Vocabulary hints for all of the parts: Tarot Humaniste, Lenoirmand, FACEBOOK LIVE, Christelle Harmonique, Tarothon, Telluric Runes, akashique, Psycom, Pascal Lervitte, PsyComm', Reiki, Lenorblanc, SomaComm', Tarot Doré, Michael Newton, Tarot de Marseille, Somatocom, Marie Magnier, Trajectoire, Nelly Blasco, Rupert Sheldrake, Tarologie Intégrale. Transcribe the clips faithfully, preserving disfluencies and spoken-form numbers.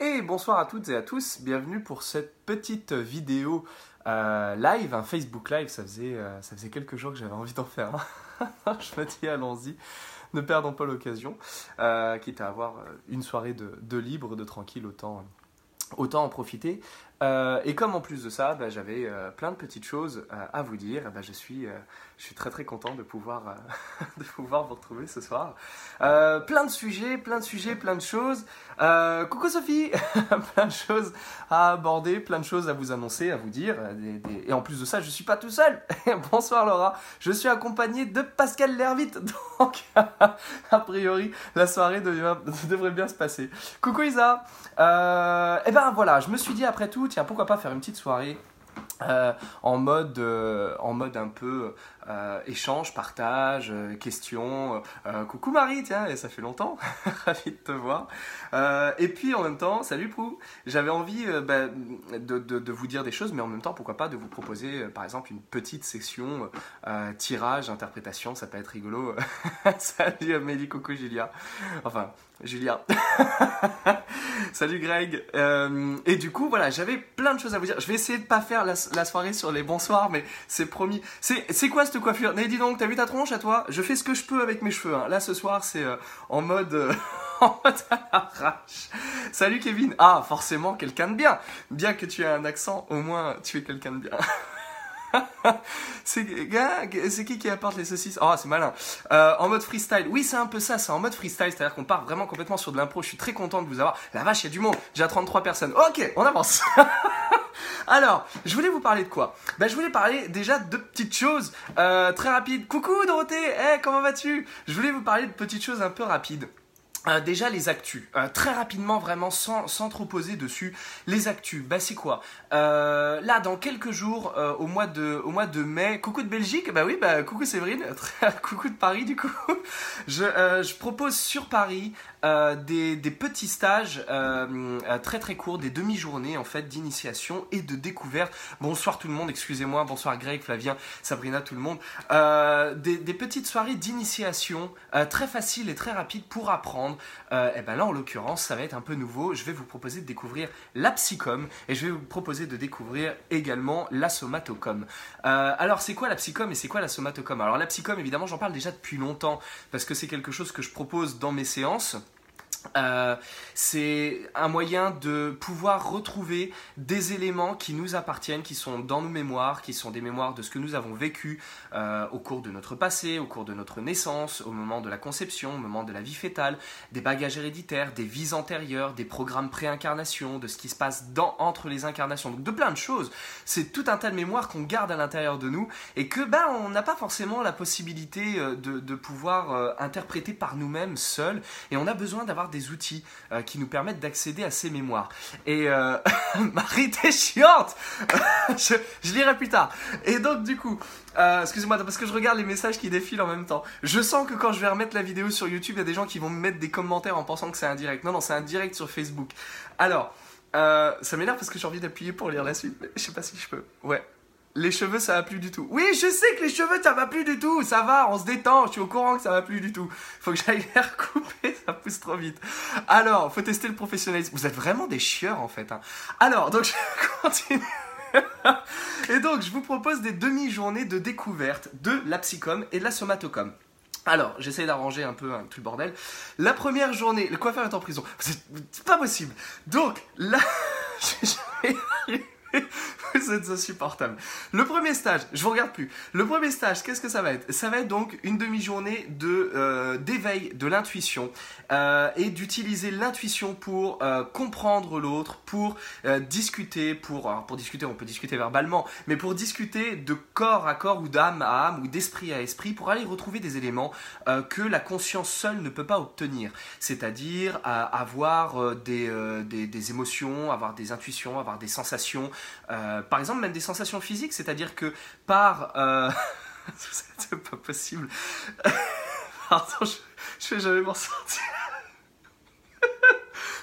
Et bonsoir à toutes et à tous, bienvenue pour cette petite vidéo euh, live, un Facebook live, ça faisait, euh, ça faisait quelques jours que j'avais envie d'en faire, hein. Je me dis allons-y, ne perdons pas l'occasion, euh, quitte à avoir une soirée de, de libre, de tranquille, autant, autant en profiter. Euh, et comme en plus de ça, bah, j'avais euh, plein de petites choses euh, à vous dire, bah, je suis, euh, je suis très très content de pouvoir, euh, de pouvoir vous retrouver ce soir. Euh, plein de sujets, plein de sujets, plein de choses. Euh, coucou Sophie, plein de choses à aborder, plein de choses à vous annoncer, à vous dire. Des, des... Et en plus de ça, je ne suis pas tout seul. Bonsoir Laura, je suis accompagné de Pascal Lervitte. Donc, a priori, la soirée devra... devrait bien se passer. Coucou Isa. Euh, et ben voilà, je me suis dit après tout, tiens, pourquoi pas faire une petite soirée euh, en, mode, euh, en mode un peu euh, échange, partage, euh, questions. Euh, coucou Marie, tiens, et ça fait longtemps, ravi de te voir. Euh, et puis en même temps, salut Prou, j'avais envie euh, bah, de, de, de vous dire des choses, mais en même temps, pourquoi pas de vous proposer euh, par exemple une petite section euh, tirage, interprétation, ça peut être rigolo. Salut Amélie, coucou Julia. Enfin, Julia. Salut Greg. Euh, et du coup, voilà, j'avais plein de choses à vous dire. Je vais essayer de pas faire la, la soirée sur les bonsoirs, mais c'est promis. C'est quoi cette coiffure? Mais dis donc, t'as vu ta tronche à toi? Je fais ce que je peux avec mes cheveux, hein. Là, ce soir, c'est euh, en mode... Euh... En mode à l'arrache. Salut Kevin. Ah, forcément, quelqu'un de bien. Bien que tu aies un accent, au moins, tu es quelqu'un de bien. C'est qui qui apporte les saucisses? Oh, c'est malin. Euh, en mode freestyle. Oui, c'est un peu ça, c'est en mode freestyle. C'est-à-dire qu'on part vraiment complètement sur de l'impro. Je suis très content de vous avoir. La vache, il y a du monde. Déjà trente-trois personnes. Ok, on avance. Alors, je voulais vous parler de quoi? Ben, je voulais parler déjà de petites choses euh, très rapides. Coucou Dorothée, hey, comment vas-tu? Je voulais vous parler de petites choses un peu rapides. Euh, déjà les actus, euh, très rapidement vraiment sans, sans trop poser dessus, les actus, bah c'est quoi euh, là dans quelques jours euh, au, mois de, au mois de mai, coucou de Belgique, bah oui, bah coucou Séverine, coucou de Paris du coup, je, euh, je propose sur Paris euh, des, des petits stages euh, très très courts, des demi-journées en fait d'initiation et de découverte, bonsoir tout le monde, excusez-moi, bonsoir Greg, Flavien, Sabrina, tout le monde, euh, des, des petites soirées d'initiation euh, très faciles et très rapides pour apprendre. Euh, et ben là en l'occurrence ça va être un peu nouveau, je vais vous proposer de découvrir la Psycom et je vais vous proposer de découvrir également la Somatocom. Euh, alors c'est quoi la Psycom et c'est quoi la Somatocom? Alors la Psycom évidemment j'en parle déjà depuis longtemps parce que c'est quelque chose que je propose dans mes séances. Euh, c'est un moyen de pouvoir retrouver des éléments qui nous appartiennent, qui sont dans nos mémoires, qui sont des mémoires de ce que nous avons vécu euh, au cours de notre passé, au cours de notre naissance, au moment de la conception, au moment de la vie fœtale, des bagages héréditaires, des vies antérieures, des programmes pré-incarnation, de ce qui se passe dans, entre les incarnations, donc de plein de choses. C'est tout un tas de mémoires qu'on garde à l'intérieur de nous et que ben, on n'a pas forcément la possibilité de, de pouvoir euh, interpréter par nous-mêmes seuls et on a besoin d'avoir des outils euh, qui nous permettent d'accéder à ces mémoires. Et euh... Marie, t'es chiante. je, je lirai plus tard. Et donc du coup, euh, excusez-moi parce que je regarde les messages qui défilent en même temps. Je sens que quand je vais remettre la vidéo sur YouTube, il y a des gens qui vont me mettre des commentaires en pensant que c'est un direct. Non, non, c'est un direct sur Facebook. Alors, euh, ça m'énerve parce que j'ai envie d'appuyer pour lire la suite. Mais je sais pas si je peux. Ouais. Les cheveux, ça va plus du tout. Oui, je sais que les cheveux, ça va plus du tout. Ça va, on se détend. Je suis au courant que ça va plus du tout. Faut que j'aille les recouper, ça pousse trop vite. Alors, faut tester le professionnalisme. Vous êtes vraiment des chieurs, en fait. Hein. Alors, donc, je continue. Et donc, je vous propose des demi-journées de découverte de la Psycom et de la Somatocom. Alors, j'essaie d'arranger un peu hein, tout le bordel. La première journée, le coiffeur est en prison. C'est pas possible. Donc, là, je vais arriver. Vous êtes insupportables. Le premier stage, je vous regarde plus. Le premier stage, qu'est-ce que ça va être? Ça va être donc une demi-journée de euh, d'éveil de l'intuition euh, et d'utiliser l'intuition pour euh, comprendre l'autre, pour euh, discuter, pour alors pour discuter, on peut discuter verbalement, mais pour discuter de corps à corps ou d'âme à âme ou d'esprit à esprit pour aller retrouver des éléments euh, que la conscience seule ne peut pas obtenir. C'est-à-dire euh, avoir euh, des, euh, des des émotions, avoir des intuitions, avoir des sensations. Euh, par exemple même des sensations physiques, c'est-à-dire que par... Euh... c'est pas possible. Pardon, je, je vais jamais m'en sortir.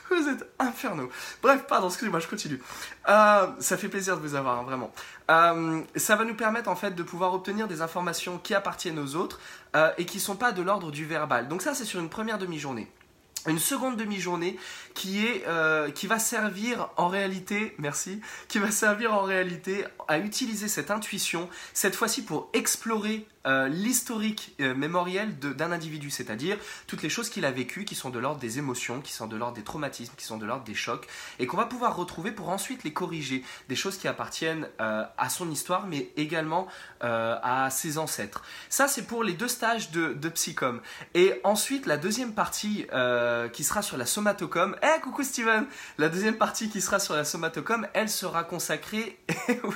Vous êtes infernaux. Bref, pardon, excusez-moi, je continue. Euh, ça fait plaisir de vous avoir, hein, vraiment. Euh, ça va nous permettre en fait de pouvoir obtenir des informations qui appartiennent aux autres euh, et qui ne sont pas de l'ordre du verbal. Donc ça, c'est sur une première demi-journée. une seconde demi-journée qui est euh, qui va servir en réalité, merci, qui va servir en réalité à utiliser cette intuition, cette fois-ci pour explorer euh, l'historique euh, mémoriel d'un individu, c'est-à-dire toutes les choses qu'il a vécues, qui sont de l'ordre des émotions, qui sont de l'ordre des traumatismes, qui sont de l'ordre des chocs, et qu'on va pouvoir retrouver pour ensuite les corriger, des choses qui appartiennent euh, à son histoire, mais également euh, à ses ancêtres. Ça, c'est pour les deux stages de, de Psycom. Et ensuite, la deuxième partie... Euh, qui sera sur la Somatocom. Eh, hey, coucou Steven! La deuxième partie qui sera sur la Somatocom, elle sera consacrée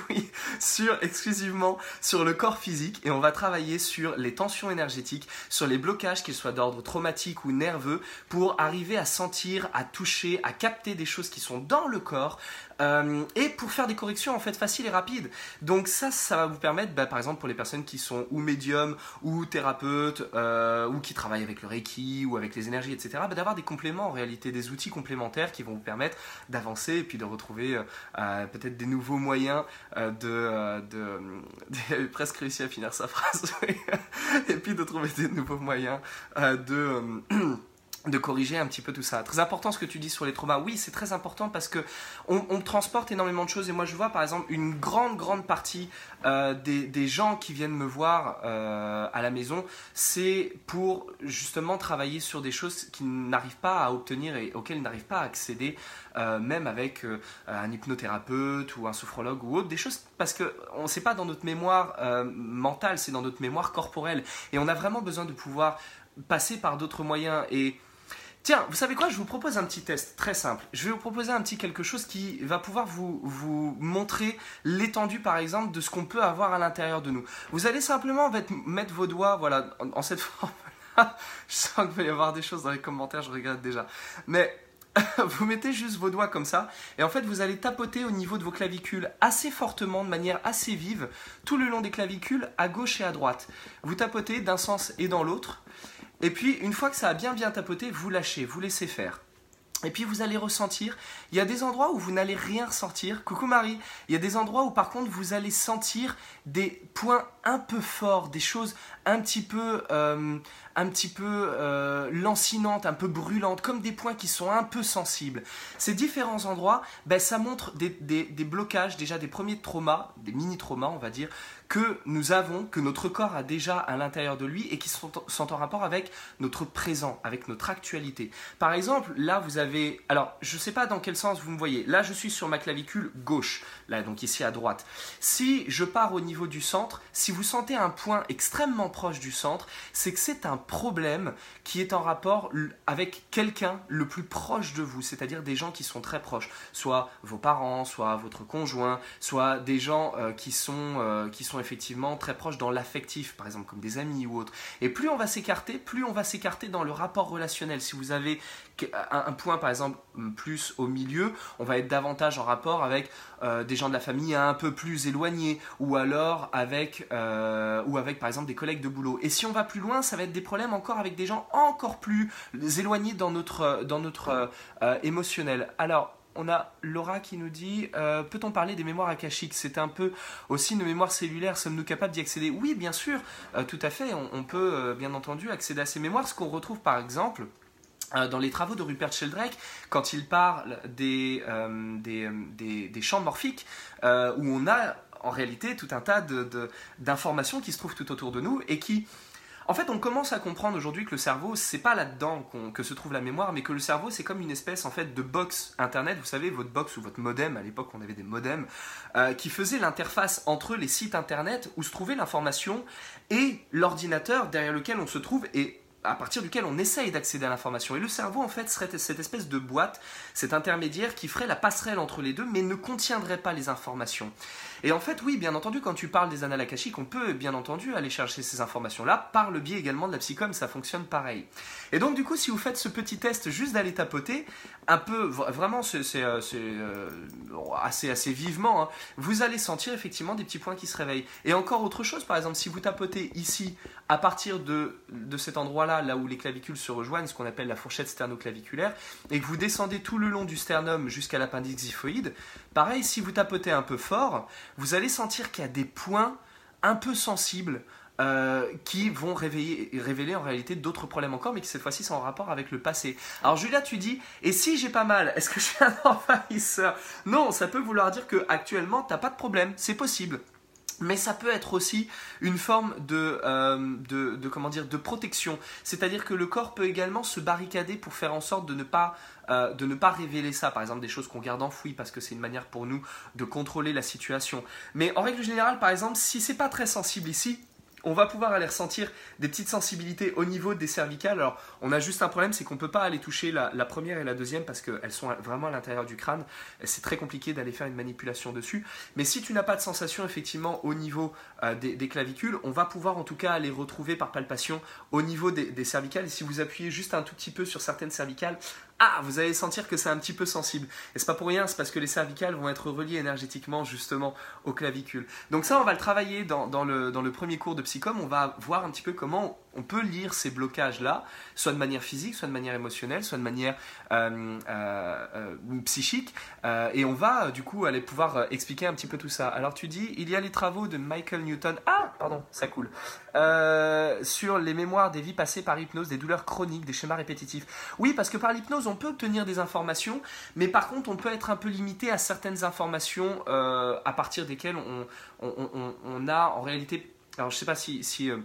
oui, sur, exclusivement sur le corps physique, et on va travailler sur les tensions énergétiques, sur les blocages, qu'ils soient d'ordre traumatique ou nerveux, pour arriver à sentir, à toucher, à capter des choses qui sont dans le corps, Euh, et pour faire des corrections en fait faciles et rapides. Donc ça, ça va vous permettre, bah, par exemple pour les personnes qui sont ou médiums ou thérapeutes euh, ou qui travaillent avec le Reiki ou avec les énergies, et cetera, bah, d'avoir des compléments en réalité, des outils complémentaires qui vont vous permettre d'avancer et puis de retrouver euh, euh, peut-être des nouveaux moyens euh, de... Euh, de... J'ai presque réussi à finir sa phrase. Et puis de trouver des nouveaux moyens euh, de... Euh, de corriger un petit peu tout ça. Très important ce que tu dis sur les traumas. Oui, c'est très important parce que on, on transporte énormément de choses, et moi je vois par exemple une grande grande partie euh, des, des gens qui viennent me voir euh, à la maison, c'est pour justement travailler sur des choses qu'ils n'arrivent pas à obtenir et auxquelles ils n'arrivent pas à accéder, euh, même avec euh, un hypnothérapeute ou un sophrologue ou autre, des choses parce que on sait pas dans notre mémoire euh, mentale, c'est dans notre mémoire corporelle, et on a vraiment besoin de pouvoir passer par d'autres moyens. Et tiens, vous savez quoi, je vous propose un petit test très simple. Je vais vous proposer un petit quelque chose qui va pouvoir vous, vous montrer l'étendue, par exemple, de ce qu'on peut avoir à l'intérieur de nous. Vous allez simplement mettre vos doigts, voilà, en, en cette forme-là. Je sens qu'il va y avoir des choses dans les commentaires, je regrette déjà. Mais vous mettez juste vos doigts comme ça, et en fait, vous allez tapoter au niveau de vos clavicules assez fortement, de manière assez vive, tout le long des clavicules, à gauche et à droite. Vous tapotez d'un sens et dans l'autre. Et puis, une fois que ça a bien bien tapoté, vous lâchez, vous laissez faire. Et puis, vous allez ressentir. Il y a des endroits où vous n'allez rien ressentir. Coucou Marie. Il y a des endroits où, par contre, vous allez sentir des points un peu forts, des choses un petit peu, euh, un petit peu euh, lancinantes, un peu brûlantes, comme des points qui sont un peu sensibles. Ces différents endroits, ben, ça montre des, des, des blocages, déjà des premiers traumas, des mini-traumas, on va dire, que nous avons, que notre corps a déjà à l'intérieur de lui, et qui sont, sont en rapport avec notre présent, avec notre actualité. Par exemple, là vous avez, alors je ne sais pas dans quel sens vous me voyez, là je suis sur ma clavicule gauche, là donc ici à droite. Si je pars au niveau du centre, si vous sentez un point extrêmement proche du centre, c'est que c'est un problème qui est en rapport avec quelqu'un le plus proche de vous, c'est-à-dire des gens qui sont très proches, soit vos parents, soit votre conjoint, soit des gens euh, qui sont, euh, qui sont effectivement très proches dans l'affectif, par exemple comme des amis ou autres. Et plus on va s'écarter, plus on va s'écarter dans le rapport relationnel. Si vous avez un point par exemple plus au milieu, on va être davantage en rapport avec euh, des gens de la famille un peu plus éloignés, ou alors avec, euh, ou avec par exemple des collègues de boulot. Et si on va plus loin, ça va être des problèmes encore avec des gens encore plus éloignés dans notre, dans notre euh, euh, émotionnel. Alors, on a Laura qui nous dit euh, « Peut-on parler des mémoires akashiques? C'est un peu aussi nos mémoires cellulaires. Sommes-nous capables d'y accéder ?» Oui, bien sûr, euh, tout à fait. On, on peut euh, bien entendu accéder à ces mémoires. Ce qu'on retrouve par exemple euh, dans les travaux de Rupert Sheldrake, quand il parle des, euh, des, des, des champs morphiques, euh, où on a en réalité tout un tas d'informations qui se trouvent tout autour de nous et qui... En fait, on commence à comprendre aujourd'hui que le cerveau, c'est pas là-dedans qu'on, que se trouve la mémoire, mais que le cerveau, c'est comme une espèce en fait de box internet. Vous savez, votre box ou votre modem, à l'époque on avait des modems, euh, qui faisaient l'interface entre les sites internet où se trouvait l'information et l'ordinateur derrière lequel on se trouve et à partir duquel on essaye d'accéder à l'information. Et le cerveau, en fait, serait cette espèce de boîte, cet intermédiaire qui ferait la passerelle entre les deux, mais ne contiendrait pas les informations. Et en fait, oui, bien entendu, quand tu parles des annales akashiques, on peut, bien entendu, aller chercher ces informations-là par le biais également de la psychome, ça fonctionne pareil. Et donc, du coup, si vous faites ce petit test juste d'aller tapoter, un peu, vraiment, c'est euh, assez, assez vivement, hein, vous allez sentir effectivement des petits points qui se réveillent. Et encore autre chose, par exemple, si vous tapotez ici, à partir de, de cet endroit-là, là où les clavicules se rejoignent, ce qu'on appelle la fourchette sternoclaviculaire, et que vous descendez tout le long du sternum jusqu'à l'appendix xiphoïde, pareil, si vous tapotez un peu fort, vous allez sentir qu'il y a des points un peu sensibles euh, qui vont réveiller, révéler en réalité d'autres problèmes encore, mais qui cette fois-ci sont en rapport avec le passé. Alors Julia, tu dis, et si j'ai pas mal, est-ce que je suis un envahisseur? Non, ça peut vouloir dire qu'actuellement, t'as pas de problème, c'est possible. Mais ça peut être aussi une forme de, euh, de, de, comment dire, de protection. C'est-à-dire que le corps peut également se barricader pour faire en sorte de ne pas, euh, de ne pas révéler ça. Par exemple, des choses qu'on garde enfouies parce que c'est une manière pour nous de contrôler la situation. Mais en règle générale, par exemple, si c'est pas très sensible ici, on va pouvoir aller ressentir des petites sensibilités au niveau des cervicales. Alors, on a juste un problème, c'est qu'on ne peut pas aller toucher la, la première et la deuxième parce qu'elles sont vraiment à l'intérieur du crâne. C'est très compliqué d'aller faire une manipulation dessus. Mais si tu n'as pas de sensation, effectivement, au niveau euh, des, des clavicules, on va pouvoir en tout cas aller retrouver par palpation au niveau des, des cervicales. Et si vous appuyez juste un tout petit peu sur certaines cervicales, ah, vous allez sentir que c'est un petit peu sensible. Et c'est pas pour rien, c'est parce que les cervicales vont être reliées énergétiquement justement aux clavicules. Donc ça, on va le travailler dans, dans, le, dans le premier cours de Psycom. On va voir un petit peu comment on peut lire ces blocages-là, soit de manière physique, soit de manière émotionnelle, soit de manière euh, euh, euh, psychique. Euh, et on va du coup aller pouvoir expliquer un petit peu tout ça. Alors tu dis, il y a les travaux de Michael Newton. Ah, pardon, ça coule. Euh, sur les mémoires des vies passées par hypnose, des douleurs chroniques, des schémas répétitifs. Oui, parce que par l'hypnose, on peut obtenir des informations, mais par contre, on peut être un peu limité à certaines informations euh, à partir desquelles on, on, on, on a en réalité... Alors, je ne sais pas si... si euh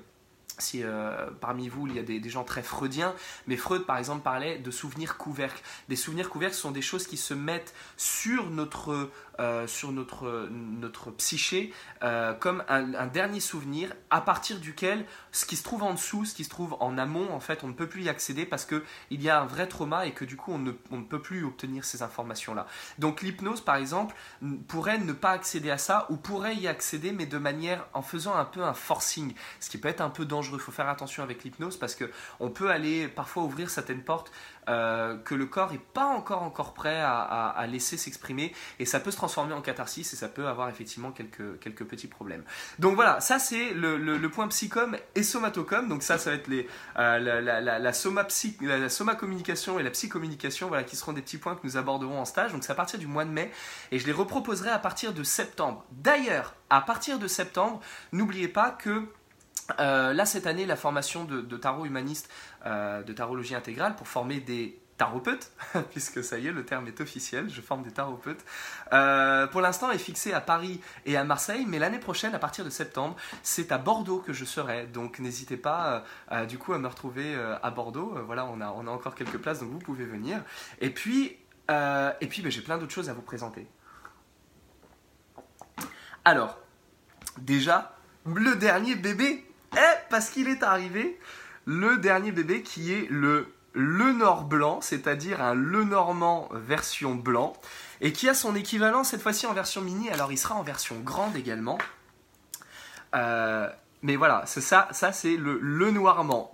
Si euh, parmi vous, il y a des, des gens très freudiens, mais Freud, par exemple, parlait de souvenirs couvercles. Des souvenirs couvercles sont des choses qui se mettent sur notre, euh, sur notre, notre psyché euh, comme un, un dernier souvenir à partir duquel ce qui se trouve en dessous, ce qui se trouve en amont, en fait, on ne peut plus y accéder parce qu'il y a un vrai trauma et que du coup, on ne, on ne peut plus obtenir ces informations-là. Donc, l'hypnose, par exemple, pourrait ne pas accéder à ça ou pourrait y accéder, mais de manière en faisant un peu un forcing, ce qui peut être un peu dangereux. Il faut faire attention avec l'hypnose parce qu'on peut aller parfois ouvrir certaines portes euh, que le corps n'est pas encore, encore prêt à, à, à laisser s'exprimer et ça peut se transformer en catharsis et ça peut avoir effectivement quelques, quelques petits problèmes. Donc voilà, ça c'est le, le, le point psychom et somatocom. Donc ça, ça va être les, euh, la, la, la, la, soma psy, la, la soma communication et la psychommunication, voilà, qui seront des petits points que nous aborderons en stage. Donc c'est à partir du mois de mai et je les reproposerai à partir de septembre. D'ailleurs, à partir de septembre, n'oubliez pas que Euh, là, cette année, la formation de, de tarot humaniste, euh, de tarologie intégrale, pour former des tarotpeutes, puisque ça y est, le terme est officiel, je forme des tarotpeutes, euh, pour l'instant est fixée à Paris et à Marseille, mais l'année prochaine, à partir de septembre, c'est à Bordeaux que je serai, donc n'hésitez pas euh, euh, du coup à me retrouver euh, à Bordeaux, euh, voilà, on a, on a encore quelques places, donc vous pouvez venir, et puis, euh, et puis ben, j'ai plein d'autres choses à vous présenter. Alors, déjà, le dernier bébé. Eh, parce qu'il est arrivé, le dernier bébé qui est le Lenorblanc, c'est-à-dire un Lenoirmand version blanc, et qui a son équivalent cette fois-ci en version mini, alors il sera en version grande également. Euh, mais voilà, c'est ça, ça c'est le Lenoirmand.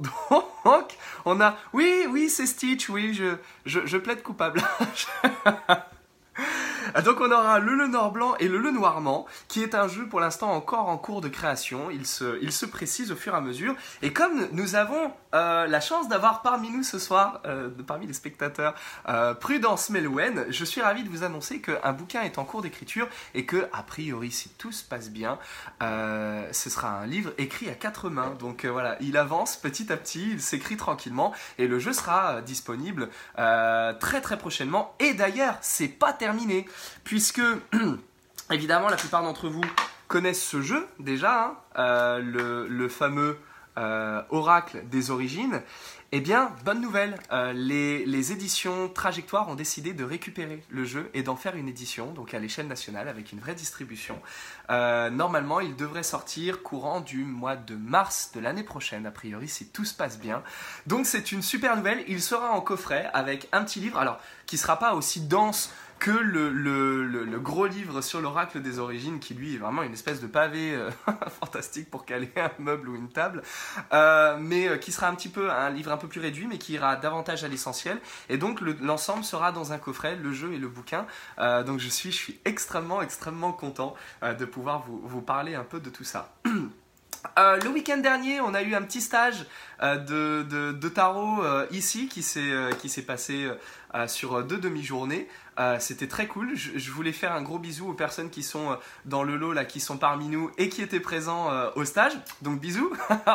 Donc, on a... Oui, oui, c'est Stitch, oui, je, je, je plaide coupable. Donc on aura le Lenorblanc et le Lenoirmand, qui est un jeu pour l'instant encore en cours de création, il se, il se précise au fur et à mesure, et comme nous avons euh, la chance d'avoir parmi nous ce soir, euh, parmi les spectateurs, euh, Prudence Mélouen, je suis ravi de vous annoncer qu'un bouquin est en cours d'écriture, et que, a priori, si tout se passe bien, euh, ce sera un livre écrit à quatre mains, donc euh, voilà, il avance petit à petit, il s'écrit tranquillement, et le jeu sera euh, disponible euh, très très prochainement, et d'ailleurs, c'est pas terminé. Puisque, évidemment, la plupart d'entre vous connaissent ce jeu déjà, hein, euh, le, le fameux euh, Oracle des Origines, eh bien, bonne nouvelle, euh, les, les éditions Trajectoire ont décidé de récupérer le jeu et d'en faire une édition, donc à l'échelle nationale, avec une vraie distribution. Euh, normalement, il devrait sortir courant du mois de mars de l'année prochaine, a priori, si tout se passe bien. Donc, c'est une super nouvelle, il sera en coffret avec un petit livre, alors, qui ne sera pas aussi dense que le, le, le, le gros livre sur l'oracle des origines, qui lui est vraiment une espèce de pavé euh, fantastique pour caler un meuble ou une table, euh, mais euh, qui sera un petit peu un livre un peu plus réduit, mais qui ira davantage à l'essentiel. Et donc l'ensemble le, sera dans un coffret, le jeu et le bouquin. Euh, donc je suis, je suis extrêmement, extrêmement content euh, de pouvoir vous, vous parler un peu de tout ça. Euh, le week-end dernier, on a eu un petit stage euh, de, de, de tarot euh, ici qui s'est euh, passé euh, sur deux demi-journées. Euh, C'était très cool. Je, je voulais faire un gros bisou aux personnes qui sont dans le lot, là, qui sont parmi nous et qui étaient présents euh, au stage. Donc bisous,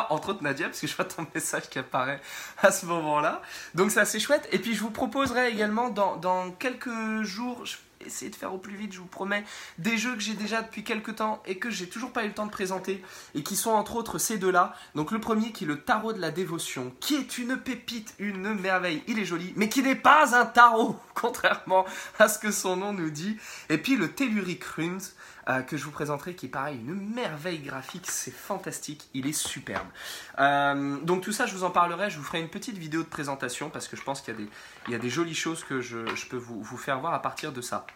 entre autres Nadia, parce que je vois ton message qui apparaît à ce moment-là. Donc ça, c'est chouette. Et puis je vous proposerai également dans, dans quelques jours... Je... Essayez de faire au plus vite, je vous promets, des jeux que j'ai déjà depuis quelques temps et que j'ai toujours pas eu le temps de présenter et qui sont entre autres ces deux-là. Donc le premier qui est le tarot de la dévotion, qui est une pépite, une merveille, il est joli, mais qui n'est pas un tarot, contrairement à ce que son nom nous dit. Et puis le Telluric Runes, Euh, que je vous présenterai, qui est pareil, une merveille graphique, c'est fantastique, il est superbe. Euh, donc tout ça, je vous en parlerai, je vous ferai une petite vidéo de présentation, parce que je pense qu'il y, y a des jolies choses que je, je peux vous, vous faire voir à partir de ça.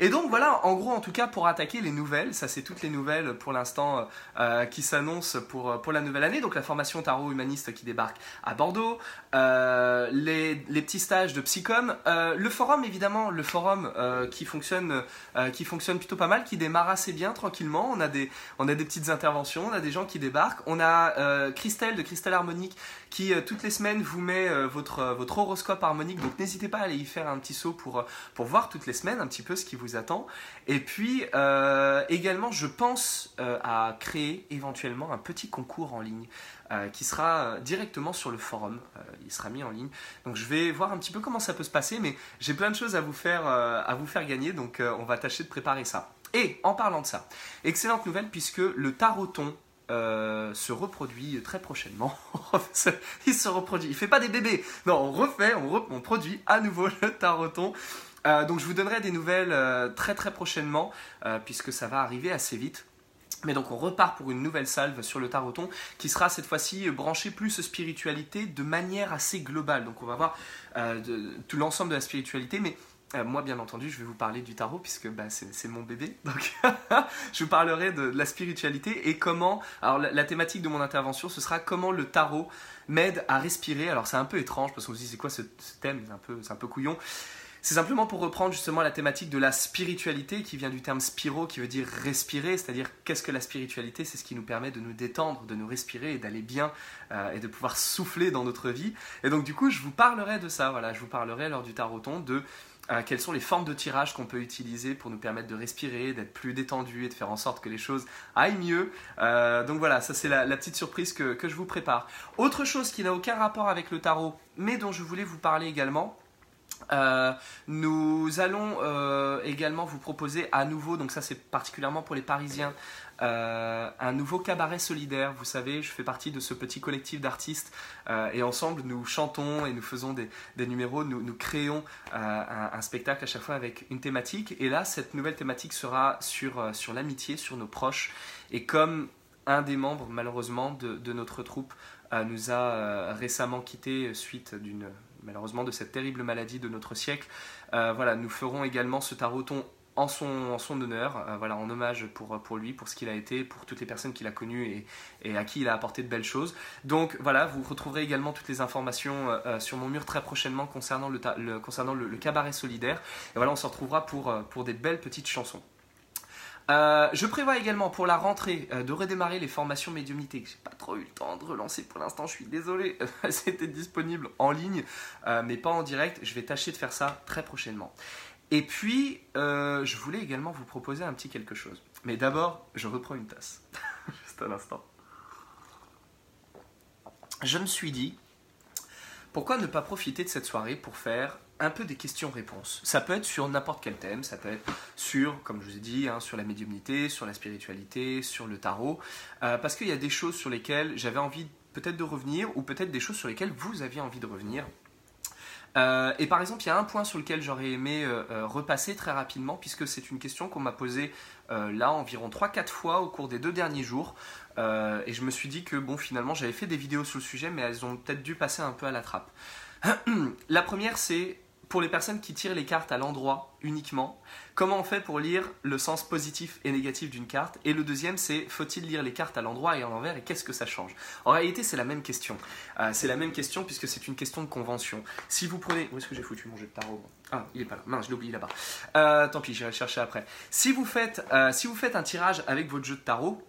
Et donc voilà, en gros, en tout cas, pour attaquer les nouvelles, ça c'est toutes les nouvelles pour l'instant euh, qui s'annoncent pour, pour la nouvelle année. Donc la formation Tarot Humaniste qui débarque à Bordeaux, euh, les, les petits stages de Psycom, euh, le forum évidemment, le forum euh, qui, fonctionne, euh, qui fonctionne plutôt pas mal, qui démarre assez bien tranquillement. On a des, on a des petites interventions, on a des gens qui débarquent. On a euh, Christelle de Christelle Harmonique qui euh, toutes les semaines vous met euh, votre, votre horoscope harmonique. Donc n'hésitez pas à aller y faire un petit saut pour, pour voir toutes les semaines un petit peu ce qui vous attend. Et puis euh, également je pense euh, à créer éventuellement un petit concours en ligne euh, qui sera directement sur le forum, euh, il sera mis en ligne, donc je vais voir un petit peu comment ça peut se passer, mais j'ai plein de choses à vous faire, euh, à vous faire gagner, donc euh, on va tâcher de préparer ça. Et en parlant de ça, excellente nouvelle puisque le Tarothon Euh, se reproduit très prochainement. Il se reproduit, il fait pas des bébés, non, on refait, on, re on produit à nouveau le Tarothon. Euh, donc je vous donnerai des nouvelles euh, très très prochainement, euh, puisque ça va arriver assez vite. Mais donc on repart pour une nouvelle salve sur le Tarothon, qui sera cette fois-ci branchée plus spiritualité de manière assez globale. Donc on va voir euh, de, tout l'ensemble de la spiritualité, mais euh, moi bien entendu je vais vous parler du tarot, puisque bah, c'est mon bébé. Donc je vous parlerai de, de la spiritualité et comment... Alors la, la thématique de mon intervention, ce sera comment le tarot m'aide à respirer. Alors c'est un peu étrange, parce qu'on se dit c'est quoi ce, ce thème, c'est un peu, c'est un peu couillon. C'est simplement pour reprendre justement la thématique de la spiritualité qui vient du terme spiro qui veut dire respirer, c'est-à-dire qu'est-ce que la spiritualité? C'est ce qui nous permet de nous détendre, de nous respirer et d'aller bien euh, et de pouvoir souffler dans notre vie. Et donc du coup, je vous parlerai de ça, voilà, je vous parlerai lors du Tarothon de euh, quelles sont les formes de tirage qu'on peut utiliser pour nous permettre de respirer, d'être plus détendu et de faire en sorte que les choses aillent mieux. Euh, donc voilà, ça c'est la, la petite surprise que, que je vous prépare. Autre chose qui n'a aucun rapport avec le tarot, mais dont je voulais vous parler également, Euh, nous allons euh, également vous proposer à nouveau, donc ça c'est particulièrement pour les Parisiens, euh, un nouveau cabaret solidaire. Vous savez, je fais partie de ce petit collectif d'artistes euh, et ensemble nous chantons et nous faisons des, des numéros, nous, nous créons euh, un, un spectacle à chaque fois avec une thématique. Et là, cette nouvelle thématique sera sur, euh, sur l'amitié, sur nos proches. Et comme un des membres malheureusement de, de notre troupe euh, nous a euh, récemment quittés suite d'une... malheureusement de cette terrible maladie de notre siècle. Euh, voilà, nous ferons également ce Tarothon en son, en son honneur, euh, voilà, en hommage pour, pour lui, pour ce qu'il a été, pour toutes les personnes qu'il a connues et, et à qui il a apporté de belles choses. Donc voilà, vous retrouverez également toutes les informations euh, sur mon mur très prochainement concernant le, le, concernant le, le cabaret solidaire. Et voilà, on se retrouvera pour, pour des belles petites chansons. Euh, je prévois également pour la rentrée euh, de redémarrer les formations médiumnité que j'ai pas trop eu le temps de relancer pour l'instant, je suis désolé, c'était disponible en ligne euh, mais pas en direct, je vais tâcher de faire ça très prochainement. Et puis euh, je voulais également vous proposer un petit quelque chose, mais d'abord je reprends une tasse, juste un instant. Je me suis dit, pourquoi ne pas profiter de cette soirée pour faire un peu des questions-réponses. Ça peut être sur n'importe quel thème, ça peut être sur, comme je vous ai dit, hein, sur la médiumnité, sur la spiritualité, sur le tarot, euh, parce qu'il y a des choses sur lesquelles j'avais envie peut-être de revenir, ou peut-être des choses sur lesquelles vous aviez envie de revenir. Euh, et par exemple, il y a un point sur lequel j'aurais aimé euh, repasser très rapidement, puisque c'est une question qu'on m'a posée euh, là environ trois quatre fois au cours des deux derniers jours, euh, et je me suis dit que bon, finalement, j'avais fait des vidéos sur le sujet, mais elles ont peut-être dû passer un peu à la trappe. La première, c'est pour les personnes qui tirent les cartes à l'endroit uniquement, comment on fait pour lire le sens positif et négatif d'une carte? Et le deuxième, c'est faut-il lire les cartes à l'endroit et à l'envers et qu'est-ce que ça change? En réalité, c'est la même question. Euh, c'est la même question puisque c'est une question de convention. Si vous prenez... Où est-ce que j'ai foutu mon jeu de tarot? Ah, il est pas là. Mince, je l'ai oublié là-bas. Euh, tant pis, j'irai le chercher après. Si vous, faites, euh, si vous faites un tirage avec votre jeu de tarot,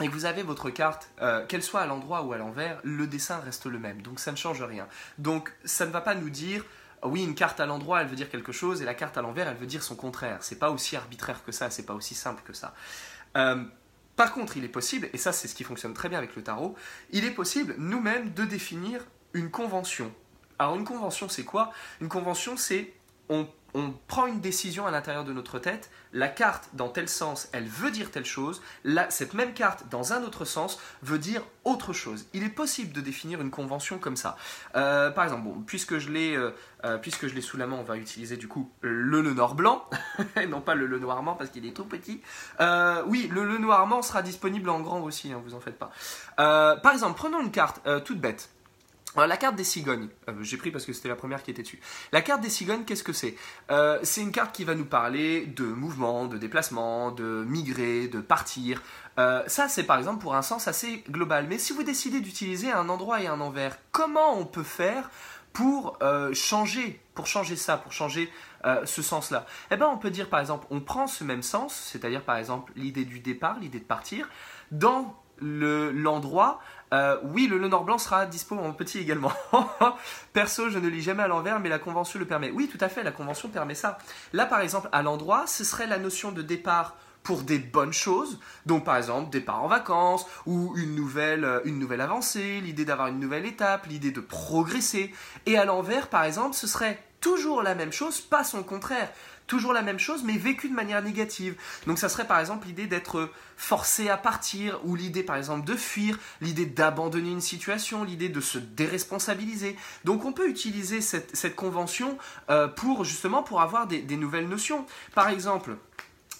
et que vous avez votre carte, euh, qu'elle soit à l'endroit ou à l'envers, le dessin reste le même, donc ça ne change rien. Donc ça ne va pas nous dire, oui, une carte à l'endroit, elle veut dire quelque chose, et la carte à l'envers, elle veut dire son contraire. C'est pas aussi arbitraire que ça, c'est pas aussi simple que ça. Euh, par contre, il est possible, et ça c'est ce qui fonctionne très bien avec le tarot, il est possible nous-mêmes de définir une convention. Alors une convention, c'est quoi? Une convention, c'est on, on prend une décision à l'intérieur de notre tête, la carte dans tel sens, elle veut dire telle chose, la, cette même carte dans un autre sens veut dire autre chose. Il est possible de définir une convention comme ça. Euh, par exemple, bon, puisque je l'ai euh, puisque je l'ai sous la main, on va utiliser du coup le Lenorblanc, et non pas le Lenoirmand parce qu'il est trop petit. Euh, oui, le Lenoirmand sera disponible en grand aussi, hein, vous en faites pas. Euh, par exemple, prenons une carte euh, toute bête. Alors, la carte des cigognes, euh, j'ai pris parce que c'était la première qui était dessus. La carte des cigognes, qu'est-ce que c'est? euh, C'est une carte qui va nous parler de mouvement, de déplacement, de migrer, de partir. Euh, ça, c'est par exemple pour un sens assez global. Mais si vous décidez d'utiliser un endroit et un envers, comment on peut faire pour euh, changer, pour changer ça, pour changer euh, ce sens-là? Eh bien, on peut dire par exemple, on prend ce même sens, c'est-à-dire par exemple l'idée du départ, l'idée de partir, dans le, l'endroit... Euh, oui, le Lenorblanc sera dispo en petit également. Perso, je ne lis jamais à l'envers, mais la convention le permet. Oui, tout à fait, la convention permet ça. Là, par exemple, à l'endroit, ce serait la notion de départ pour des bonnes choses. Donc, par exemple, départ en vacances ou une nouvelle, une nouvelle avancée, l'idée d'avoir une nouvelle étape, l'idée de progresser. Et à l'envers, par exemple, ce serait toujours la même chose, pas son contraire. Toujours la même chose, mais vécue de manière négative. Donc ça serait par exemple l'idée d'être forcé à partir, ou l'idée par exemple de fuir, l'idée d'abandonner une situation, l'idée de se déresponsabiliser. Donc on peut utiliser cette, cette convention euh, pour justement pour avoir des, des nouvelles notions. Par exemple...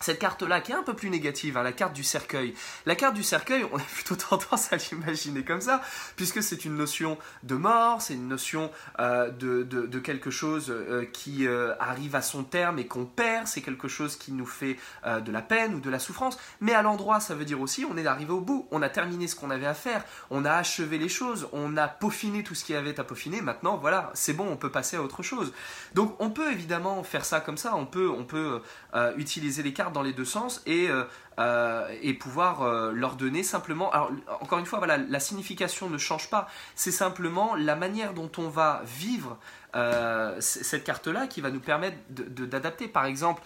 cette carte-là qui est un peu plus négative, hein, la carte du cercueil. La carte du cercueil, on a plutôt tendance à l'imaginer comme ça, puisque c'est une notion de mort, c'est une notion euh, de, de, de quelque chose euh, qui euh, arrive à son terme et qu'on perd, c'est quelque chose qui nous fait euh, de la peine ou de la souffrance. Mais à l'endroit, ça veut dire aussi, on est arrivé au bout, on a terminé ce qu'on avait à faire, on a achevé les choses, on a peaufiné tout ce qu'il y avait à peaufiner, maintenant, voilà, c'est bon, on peut passer à autre chose. Donc, on peut évidemment faire ça comme ça, on peut, on peut euh, utiliser les cartes dans les deux sens et, euh, euh, et pouvoir euh, leur donner simplement... Alors, encore une fois, voilà, la signification ne change pas, c'est simplement la manière dont on va vivre euh, cette carte-là qui va nous permettre d'adapter. Par exemple,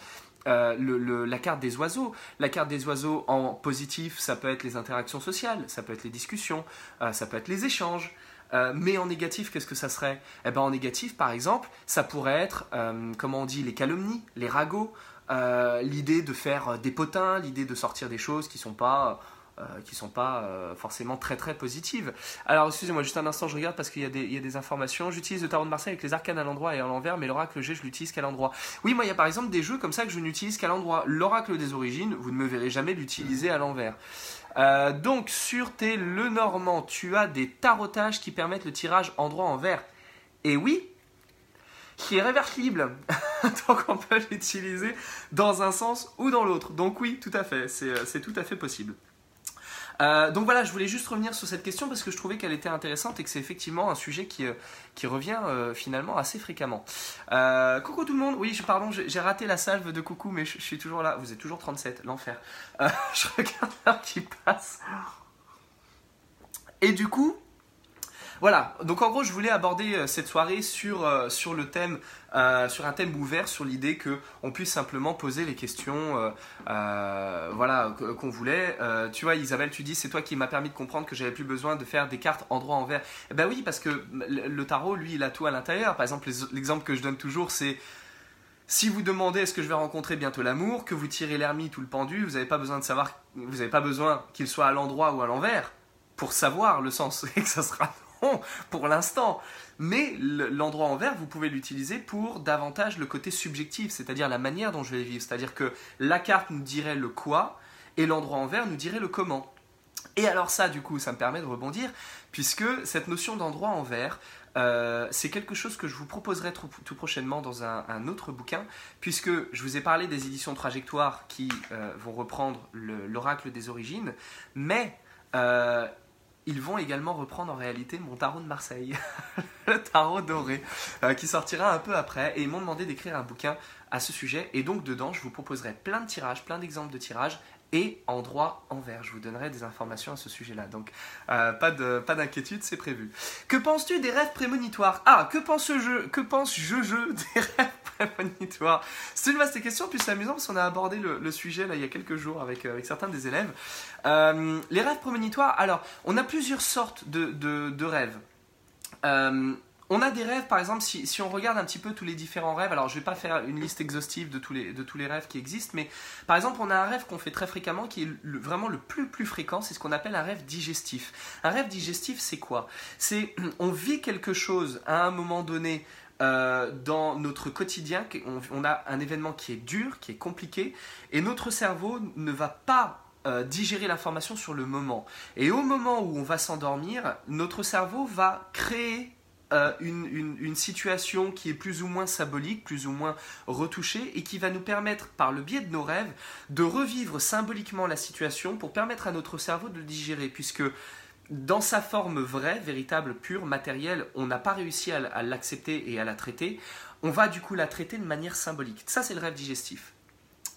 euh, le, le, la carte des oiseaux. La carte des oiseaux en positif, ça peut être les interactions sociales, ça peut être les discussions, euh, ça peut être les échanges. Euh, mais en négatif, qu'est-ce que ça serait? Eh ben, en négatif, par exemple, ça pourrait être, euh, comment on dit, les calomnies, les ragots, Euh, l'idée de faire des potins, l'idée de sortir des choses qui ne sont pas, euh, qui sont pas euh, forcément très très positives. Alors excusez-moi, juste un instant, je regarde parce qu'il y a des, il y a des informations. J'utilise le tarot de Marseille avec les arcanes à l'endroit et à l'envers, mais l'oracle G, je l'utilise qu'à l'endroit. Oui, moi, il y a par exemple des jeux comme ça que je n'utilise qu'à l'endroit. L'oracle des origines, vous ne me verrez jamais l'utiliser à l'envers. Euh, donc, sur tes Lenormand, tu as des tarotages qui permettent le tirage endroit-envers. Et oui, qui est réversible. Donc on peut l'utiliser dans un sens ou dans l'autre. Donc oui, tout à fait, c'est tout à fait possible. Euh, donc voilà, je voulais juste revenir sur cette question parce que je trouvais qu'elle était intéressante et que c'est effectivement un sujet qui, qui revient euh, finalement assez fréquemment. Euh, coucou tout le monde, oui, je, pardon, j'ai raté la salve de coucou, mais je, je suis toujours là. Vous êtes toujours trente-sept, l'enfer. Euh, je regarde l'heure qui passe. Et du coup... voilà, donc en gros, je voulais aborder cette soirée sur, euh, sur, le thème, euh, sur un thème ouvert, sur l'idée qu'on puisse simplement poser les questions euh, euh, voilà, qu'on voulait. Euh, tu vois, Isabelle, tu dis, c'est toi qui m'as permis de comprendre que j'avais plus besoin de faire des cartes endroit-envers. Eh ben oui, parce que le tarot, lui, il a tout à l'intérieur. Par exemple, l'exemple que je donne toujours, c'est... si vous demandez est-ce que je vais rencontrer bientôt l'amour, que vous tirez l'ermite ou le pendu, vous n'avez pas besoin de savoir, vous n'avez pas besoin qu'il soit à l'endroit ou à l'envers pour savoir le sens et que ça sera... pour l'instant, mais l'endroit envers, vous pouvez l'utiliser pour davantage le côté subjectif, c'est-à-dire la manière dont je vais vivre, c'est-à-dire que la carte nous dirait le quoi et l'endroit envers nous dirait le comment. Et alors ça, du coup, ça me permet de rebondir, puisque cette notion d'endroit envers, euh, c'est quelque chose que je vous proposerai tout, tout prochainement dans un, un autre bouquin, puisque je vous ai parlé des éditions Trajectoire qui euh, vont reprendre l'oracle des origines, mais... Euh, ils vont également reprendre en réalité mon tarot de Marseille, le tarot doré, euh, qui sortira un peu après. Et ils m'ont demandé d'écrire un bouquin à ce sujet. Et donc dedans, je vous proposerai plein de tirages, plein d'exemples de tirages et en droit envers. Je vous donnerai des informations à ce sujet-là, donc euh, pas de, pas d'inquiétude, c'est prévu. Que penses-tu des rêves prémonitoires? Ah, que pense-je que pense je, je des rêves prémonitoires? C'est une vaste question, puis c'est amusant parce qu'on a abordé le, le sujet là, il y a quelques jours avec, avec certains des élèves. Euh, les rêves prémonitoires, alors on a plusieurs sortes de, de, de rêves. Euh, On a des rêves, par exemple, si, si on regarde un petit peu tous les différents rêves, alors je ne vais pas faire une liste exhaustive de tous les, de tous les rêves qui existent, mais par exemple, on a un rêve qu'on fait très fréquemment, qui est le, vraiment le plus plus fréquent, c'est ce qu'on appelle un rêve digestif. Un rêve digestif, c'est quoi? C'est on vit quelque chose à un moment donné euh, dans notre quotidien, on, on a un événement qui est dur, qui est compliqué, et notre cerveau ne va pas Euh, digérer l'information sur le moment. Et au moment où on va s'endormir, notre cerveau va créer euh, une, une, une situation qui est plus ou moins symbolique, plus ou moins retouchée, et qui va nous permettre, par le biais de nos rêves, de revivre symboliquement la situation pour permettre à notre cerveau de le digérer, puisque dans sa forme vraie, véritable, pure, matérielle, on n'a pas réussi à, à l'accepter et à la traiter. On va du coup la traiter de manière symbolique. Ça, c'est le rêve digestif.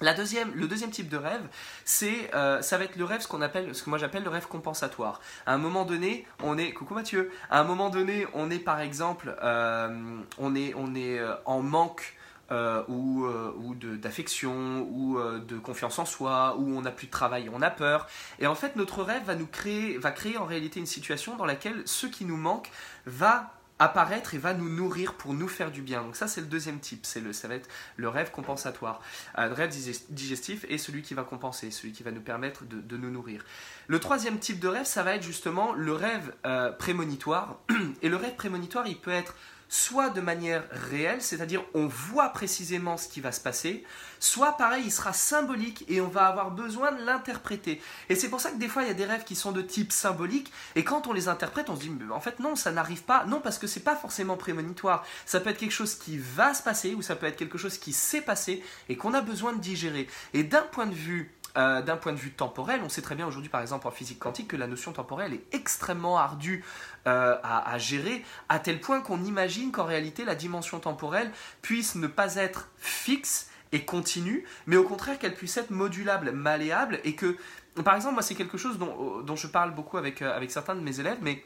La deuxième, le deuxième type de rêve, c'est, euh, ça va être le rêve, ce qu'on appelle, ce que moi j'appelle le rêve compensatoire. À un moment donné, on est, coucou Mathieu, à un moment donné, on est par exemple, euh, on est, on est euh, en manque euh, ou, euh, ou de, d'affection, ou euh, de confiance en soi, ou on n'a plus de travail, on a peur. Et en fait, notre rêve va nous créer, va créer en réalité une situation dans laquelle ce qui nous manque va apparaître et va nous nourrir pour nous faire du bien. Donc ça, c'est le deuxième type, c'est le, ça va être le rêve compensatoire. Euh, le rêve digestif est celui qui va compenser, celui qui va nous permettre de, de nous nourrir. Le troisième type de rêve, ça va être justement le rêve euh, prémonitoire. Et le rêve prémonitoire, il peut être soit de manière réelle, c'est-à-dire on voit précisément ce qui va se passer, soit pareil, il sera symbolique et on va avoir besoin de l'interpréter. Et c'est pour ça que des fois, il y a des rêves qui sont de type symbolique et quand on les interprète, on se dit mais en fait non, ça n'arrive pas. Non, parce que c'est pas forcément prémonitoire. Ça peut être quelque chose qui va se passer ou ça peut être quelque chose qui s'est passé et qu'on a besoin de digérer. Et d'un point de vue Euh, d'un point de vue temporel, on sait très bien aujourd'hui par exemple en physique quantique que la notion temporelle est extrêmement ardue euh, à, à gérer, à tel point qu'on imagine qu'en réalité la dimension temporelle puisse ne pas être fixe et continue, mais au contraire qu'elle puisse être modulable, malléable, et que par exemple moi c'est quelque chose dont, dont je parle beaucoup avec, euh, avec certains de mes élèves, mais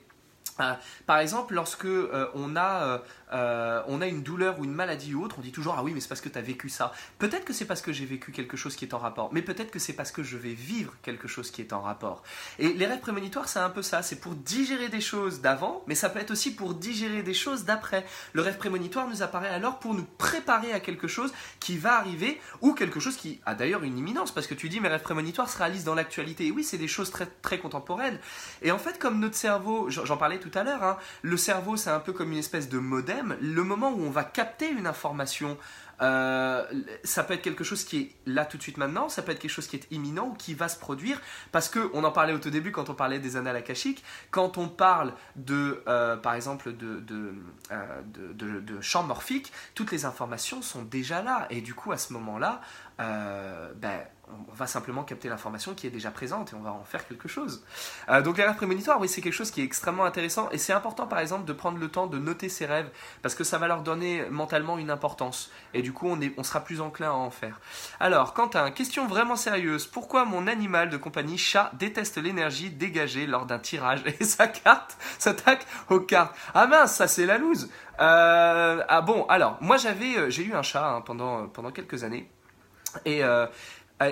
Euh, par exemple, lorsque euh, on, a, euh, euh, on a une douleur ou une maladie ou autre, on dit toujours « Ah oui, mais c'est parce que tu as vécu ça ». Peut-être que c'est parce que j'ai vécu quelque chose qui est en rapport, mais peut-être que c'est parce que je vais vivre quelque chose qui est en rapport. Et les rêves prémonitoires, c'est un peu ça. C'est pour digérer des choses d'avant, mais ça peut être aussi pour digérer des choses d'après. Le rêve prémonitoire nous apparaît alors pour nous préparer à quelque chose qui va arriver ou quelque chose qui a d'ailleurs une imminence, parce que tu dis « Mes rêves prémonitoires se réalisent dans l'actualité ». Et oui, c'est des choses très, très contemporaines. Et en fait, comme notre cerveau, j'en parlais tout à l'heure, hein. Le cerveau c'est un peu comme une espèce de modem, le moment où on va capter une information, euh, ça peut être quelque chose qui est là tout de suite maintenant, ça peut être quelque chose qui est imminent ou qui va se produire, parce qu'on en parlait au tout début quand on parlait des annales akashiques, quand on parle de, euh, par exemple de, de, euh, de, de, de champ morphique, toutes les informations sont déjà là, et du coup à ce moment-là, euh, ben, on va simplement capter l'information qui est déjà présente et on va en faire quelque chose. Euh, donc les rêves prémonitoires, oui, c'est quelque chose qui est extrêmement intéressant et c'est important par exemple de prendre le temps de noter ses rêves parce que ça va leur donner mentalement une importance et du coup on, est, on sera plus enclin à en faire. Alors, Quentin, question vraiment sérieuse. Pourquoi mon animal de compagnie, chat, déteste l'énergie dégagée lors d'un tirage et sa carte s'attaque aux cartes? Ah mince, ça c'est la loose. Euh, ah bon, alors, moi j'avais, j'ai eu un chat hein, pendant, pendant quelques années et... Euh,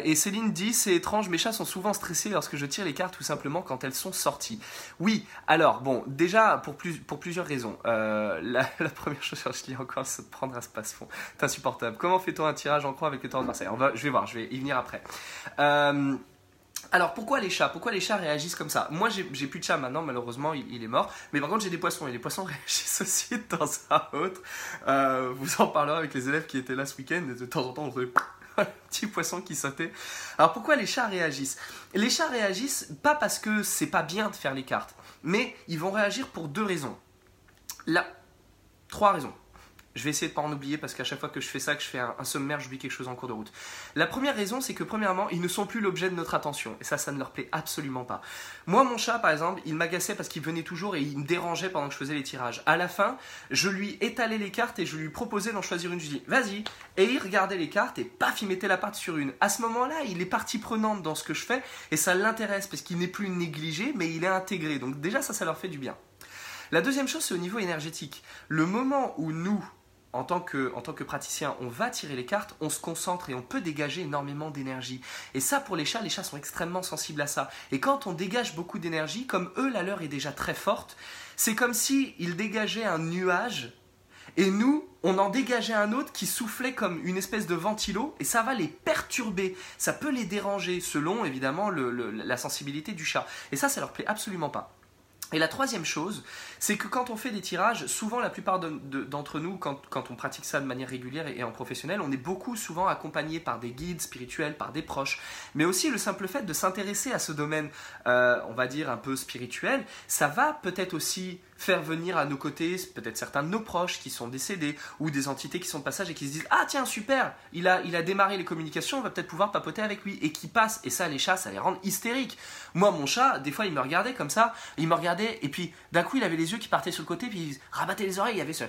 Et Céline dit, c'est étrange, mes chats sont souvent stressés lorsque je tire les cartes, tout simplement quand elles sont sorties. Oui, alors bon, déjà pour, plus, pour plusieurs raisons. Euh, la, la première chose, je lis encore, c'est de prendre un space-fond. C'est insupportable. Comment fait-on un tirage en croix avec le Tarot de Marseille? On va, je vais voir, je vais y venir après. Euh, alors pourquoi les chats? Pourquoi les chats réagissent comme ça? Moi, j'ai, j'ai plus de chat maintenant, malheureusement, il, il est mort. Mais par contre, j'ai des poissons et les poissons réagissent aussi de temps à autre. Euh, vous en parlerez avec les élèves qui étaient là ce week-end et de temps en temps, on se dit... petit poisson qui sautait. Alors pourquoi les chats réagissent? Les chats réagissent pas parce que c'est pas bien de faire les cartes, mais ils vont réagir pour deux raisons. Là, trois raisons. Je vais essayer de ne pas en oublier parce qu'à chaque fois que je fais ça, que je fais un, un sommaire, j'oublie quelque chose en cours de route. La première raison, c'est que premièrement, ils ne sont plus l'objet de notre attention. Et ça, ça ne leur plaît absolument pas. Moi, mon chat, par exemple, il m'agaçait parce qu'il venait toujours et il me dérangeait pendant que je faisais les tirages. À la fin, je lui étalais les cartes et je lui proposais d'en choisir une. Je lui dis, vas-y. Et il regardait les cartes et paf, il mettait la patte sur une. À ce moment-là, il est partie prenante dans ce que je fais et ça l'intéresse parce qu'il n'est plus négligé, mais il est intégré. Donc déjà, ça, ça leur fait du bien. La deuxième chose, c'est au niveau énergétique. Le moment où nous, en tant que, en tant que praticien, on va tirer les cartes, on se concentre et on peut dégager énormément d'énergie. Et ça, pour les chats, les chats sont extrêmement sensibles à ça. Et quand on dégage beaucoup d'énergie, comme eux, la leur est déjà très forte, c'est comme s'ils dégageaient un nuage et nous, on en dégageait un autre qui soufflait comme une espèce de ventilo et ça va les perturber, ça peut les déranger selon, évidemment, le, le, la sensibilité du chat. Et ça, ça leur plaît absolument pas. Et la troisième chose, c'est que quand on fait des tirages, souvent la plupart de, de, d'entre nous, quand, quand on pratique ça de manière régulière et, et en professionnel, on est beaucoup souvent accompagné par des guides spirituels, par des proches. Mais aussi le simple fait de s'intéresser à ce domaine, euh, on va dire un peu spirituel, ça va peut-être aussi faire venir à nos côtés peut-être certains de nos proches qui sont décédés ou des entités qui sont de passage et qui se disent « Ah tiens, super, il a, il a démarré les communications, on va peut-être pouvoir papoter avec lui. » Et qui passe. Et ça, les chats, ça les rend hystériques. Moi, mon chat, des fois, il me regardait comme ça, il me regardait et puis d'un coup, il avait les yeux qui partaient sur le côté, puis il rabattait les oreilles, il y avait ce...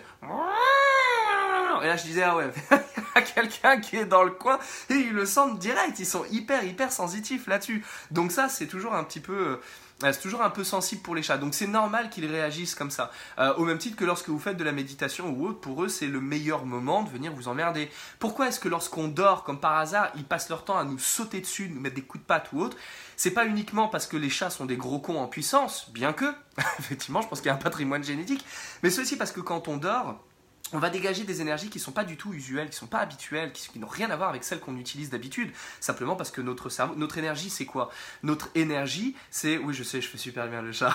Et là, je disais « Ah ouais, il y a quelqu'un qui est dans le coin et ils le sentent direct. Ils sont hyper, hyper sensitifs là-dessus. » Donc ça, c'est toujours un petit peu... C'est toujours un peu sensible pour les chats, donc c'est normal qu'ils réagissent comme ça. Euh, au même titre que lorsque vous faites de la méditation ou autre, pour eux, c'est le meilleur moment de venir vous emmerder. Pourquoi est-ce que lorsqu'on dort, comme par hasard, ils passent leur temps à nous sauter dessus, nous mettre des coups de patte ou autre? C'est pas uniquement parce que les chats sont des gros cons en puissance, bien que, effectivement, je pense qu'il y a un patrimoine génétique, mais c'est aussi parce que quand on dort, on va dégager des énergies qui ne sont pas du tout usuelles, qui ne sont pas habituelles, qui, qui n'ont rien à voir avec celles qu'on utilise d'habitude, simplement parce que notre cerveau, notre énergie, c'est quoi? Notre énergie, c'est... Oui, je sais, je fais super bien le chat.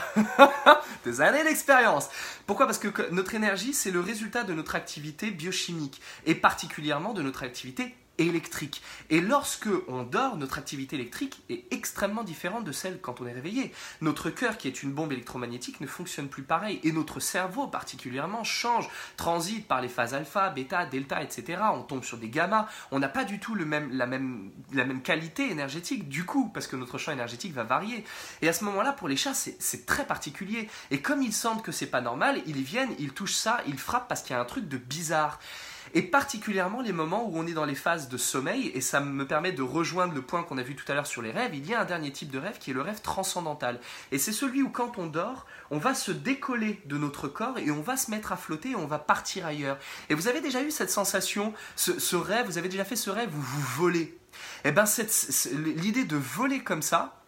Des années d'expérience. Pourquoi? Parce que notre énergie, c'est le résultat de notre activité biochimique, et particulièrement de notre activité électrique. Et lorsque on dort, notre activité électrique est extrêmement différente de celle quand on est réveillé. Notre cœur, qui est une bombe électromagnétique, ne fonctionne plus pareil. Et notre cerveau, particulièrement, change, transite par les phases alpha, bêta, delta, et cetera. On tombe sur des gammas. On n'a pas du tout le même, la, même, la même qualité énergétique, du coup, parce que notre champ énergétique va varier. Et à ce moment-là, pour les chats, c'est très particulier. Et comme ils sentent que c'est pas normal, ils viennent, ils touchent ça, ils frappent parce qu'il y a un truc de bizarre. Et particulièrement les moments où on est dans les phases de sommeil, et ça me permet de rejoindre le point qu'on a vu tout à l'heure sur les rêves, il y a un dernier type de rêve qui est le rêve transcendantal. Et c'est celui où quand on dort, on va se décoller de notre corps et on va se mettre à flotter et on va partir ailleurs. Et vous avez déjà eu cette sensation, ce, ce rêve, vous avez déjà fait ce rêve où vous volez. Et bien l'idée de voler comme ça,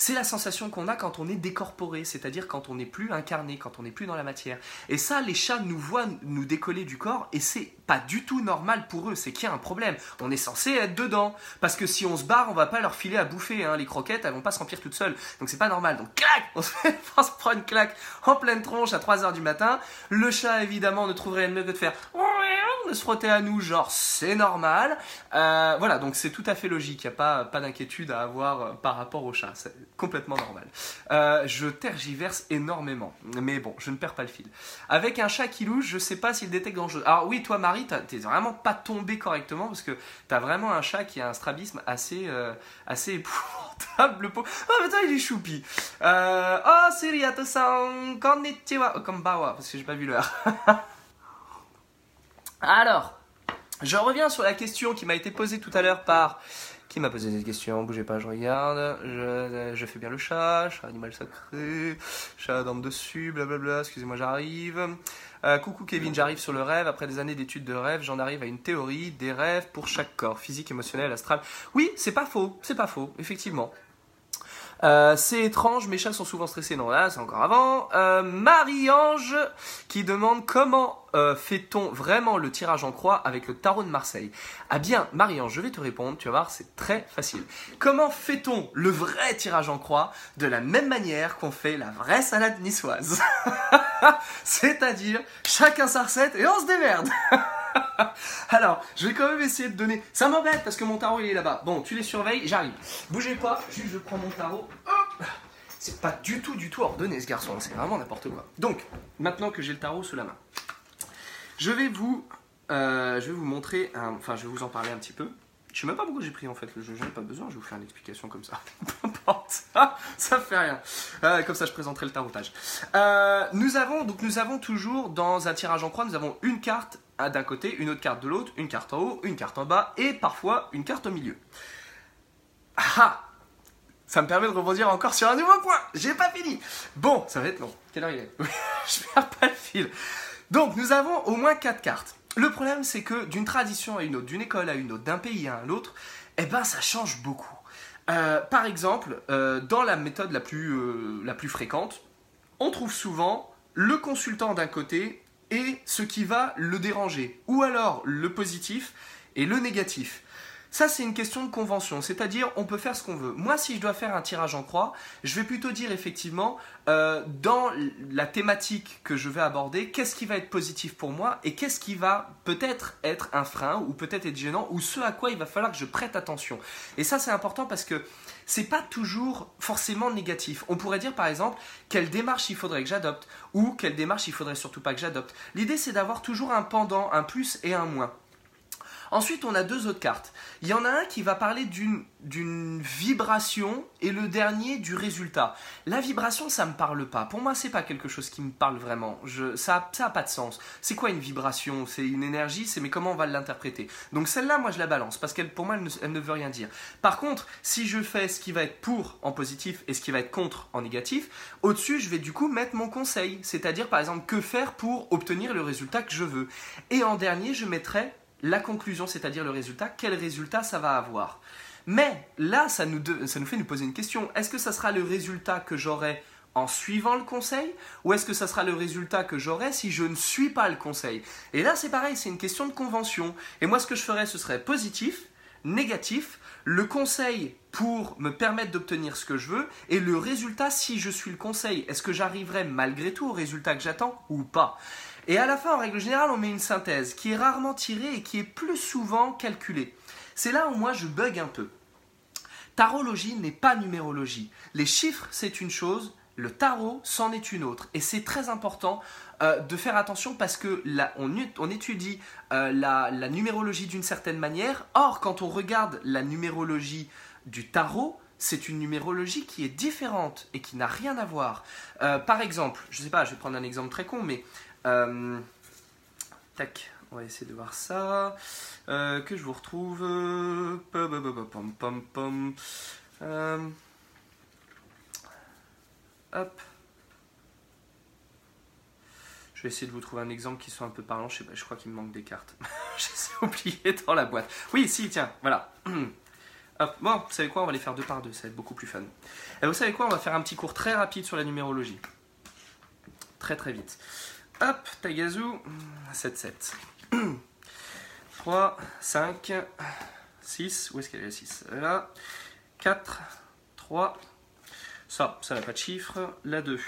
c'est la sensation qu'on a quand on est décorporé, c'est-à-dire quand on n'est plus incarné, quand on n'est plus dans la matière. Et ça, les chats nous voient nous décoller du corps et c'est pas du tout normal pour eux, c'est qu'il y a un problème. On est censé être dedans, parce que si on se barre, on va pas leur filer à bouffer, hein. Les croquettes, elles vont pas se remplir toutes seules, donc c'est pas normal. Donc clac, on se, fait, on se prend une claque en pleine tronche à trois heures du matin. Le chat, évidemment, ne trouve rien de mieux que de faire... de se frotter à nous, genre c'est normal. Euh, voilà, donc c'est tout à fait logique, il n'y a pas, pas d'inquiétude à avoir par rapport au chat, c'est complètement normal. Euh, je tergiverse énormément, mais bon, je ne perds pas le fil. Avec un chat qui louche, je sais pas s'il détecte grand chose. Alors oui, toi Marie, t'es vraiment pas tombée correctement parce que t'as vraiment un chat qui a un strabisme assez, euh, assez épouvantable. Oh, mais toi il est choupi. Euh, oh, Siriato-san, konnichiwa, konbawa, parce que j'ai pas vu l'heure. Alors, je reviens sur la question qui m'a été posée tout à l'heure par... Qui m'a posé cette question? Bougez pas, je regarde. Je, je fais bien le chat, chat animal sacré, chat dorme dessus, blablabla, excusez-moi, j'arrive. Euh, coucou Kevin, j'arrive sur le rêve. Après des années d'études de rêve, j'en arrive à une théorie des rêves pour chaque corps, physique, émotionnel, astral. Oui, c'est pas faux, c'est pas faux, effectivement. Euh, c'est étrange, mes chats sont souvent stressés. Non, là, c'est encore avant. Euh, Marie-Ange qui demande comment euh, fait-on vraiment le tirage en croix avec le tarot de Marseille? Ah bien, Marie-Ange, je vais te répondre. Tu vas voir, c'est très facile. Comment fait-on le vrai tirage en croix? De la même manière qu'on fait la vraie salade niçoise. C'est-à-dire, chacun sa recette et on se démerde. Alors, je vais quand même essayer de donner... Ça m'embête parce que mon tarot, il est là-bas. Bon, tu les surveilles, j'arrive. Bougez pas, juste je prends mon tarot. Hop ! C'est pas du tout, du tout ordonné, ce garçon. C'est vraiment n'importe quoi. Donc, maintenant que j'ai le tarot sous la main, Je vais vous, euh, je vais vous montrer, un, enfin je vais vous en parler un petit peu. Je sais même pas pourquoi j'ai pris en fait le jeu, j'en ai pas besoin, je vais vous faire une explication comme ça. Peu importe, ça fait rien. Euh, comme ça je présenterai le tarotage. Euh, nous avons donc nous avons toujours dans un tirage en croix, nous avons une carte d'un côté, une autre carte de l'autre, une carte en haut, une carte en bas et parfois une carte au milieu. Ah, ça me permet de rebondir encore sur un nouveau point. J'ai pas fini. Bon, ça va être long. Quelle heure il est? Je perds pas le fil. Donc nous avons au moins quatre cartes. Le problème, c'est que d'une tradition à une autre, d'une école à une autre, d'un pays à un autre, eh ben ça change beaucoup. Euh, par exemple, euh, dans la méthode la plus, euh, la plus fréquente, on trouve souvent le consultant d'un côté et ce qui va le déranger, ou alors le positif et le négatif. Ça, c'est une question de convention, c'est-à-dire on peut faire ce qu'on veut. Moi, si je dois faire un tirage en croix, je vais plutôt dire effectivement, euh, dans la thématique que je vais aborder, qu'est-ce qui va être positif pour moi et qu'est-ce qui va peut-être être un frein ou peut-être être gênant ou ce à quoi il va falloir que je prête attention. Et ça, c'est important parce que c'est pas toujours forcément négatif. On pourrait dire par exemple quelle démarche il faudrait que j'adopte ou quelle démarche il faudrait surtout pas que j'adopte. L'idée, c'est d'avoir toujours un pendant, un plus et un moins. Ensuite, on a deux autres cartes. Il y en a un qui va parler d'une vibration et le dernier du résultat. La vibration, ça ne me parle pas. Pour moi, c'est pas quelque chose qui me parle vraiment. Je, ça n'a pas de sens. C'est quoi une vibration? C'est une énergie, c'est mais comment on va l'interpréter? Donc celle-là, moi, je la balance parce qu'elle, pour moi, elle ne, elle ne veut rien dire. Par contre, si je fais ce qui va être pour en positif et ce qui va être contre en négatif, au-dessus, je vais du coup mettre mon conseil. C'est-à-dire, par exemple, que faire pour obtenir le résultat que je veux. Et en dernier, je mettrai la conclusion, c'est-à-dire le résultat, quel résultat ça va avoir. Mais là, ça nous, de... ça nous fait nous poser une question. Est-ce que ça sera le résultat que j'aurai en suivant le conseil ou est-ce que ça sera le résultat que j'aurai si je ne suis pas le conseil? Et là, c'est pareil, c'est une question de convention. Et moi, ce que je ferais, ce serait positif, négatif, le conseil pour me permettre d'obtenir ce que je veux et le résultat si je suis le conseil. Est-ce que j'arriverai malgré tout au résultat que j'attends ou pas ? Et à la fin, en règle générale, on met une synthèse qui est rarement tirée et qui est plus souvent calculée. C'est là où moi, je bug un peu. Tarologie n'est pas numérologie. Les chiffres, c'est une chose, le tarot, c'en est une autre. Et c'est très important euh, de faire attention parce que là, on, on étudie euh, la, la numérologie d'une certaine manière. Or, quand on regarde la numérologie du tarot, c'est une numérologie qui est différente et qui n'a rien à voir. Euh, par exemple, je ne sais pas, je vais prendre un exemple très con, mais... Euh, tac, on va essayer de voir ça. Euh, que je vous retrouve. Euh, pom, pom, pom. Euh, hop. Je vais essayer de vous trouver un exemple qui soit un peu parlant. Je, sais pas, je crois qu'il me manque des cartes. J'ai oublié dans la boîte. Oui, si, tiens, voilà. Hop. Bon, vous savez quoi, on va les faire deux par deux. Ça va être beaucoup plus fun. Et vous savez quoi, on va faire un petit cours très rapide sur la numérologie. Très très vite. Hop, Tagazou, sept sept. trois, cinq, six, où est-ce qu'elle est la six? Là, quatre, trois, ça, ça n'a pas de chiffre. La deux,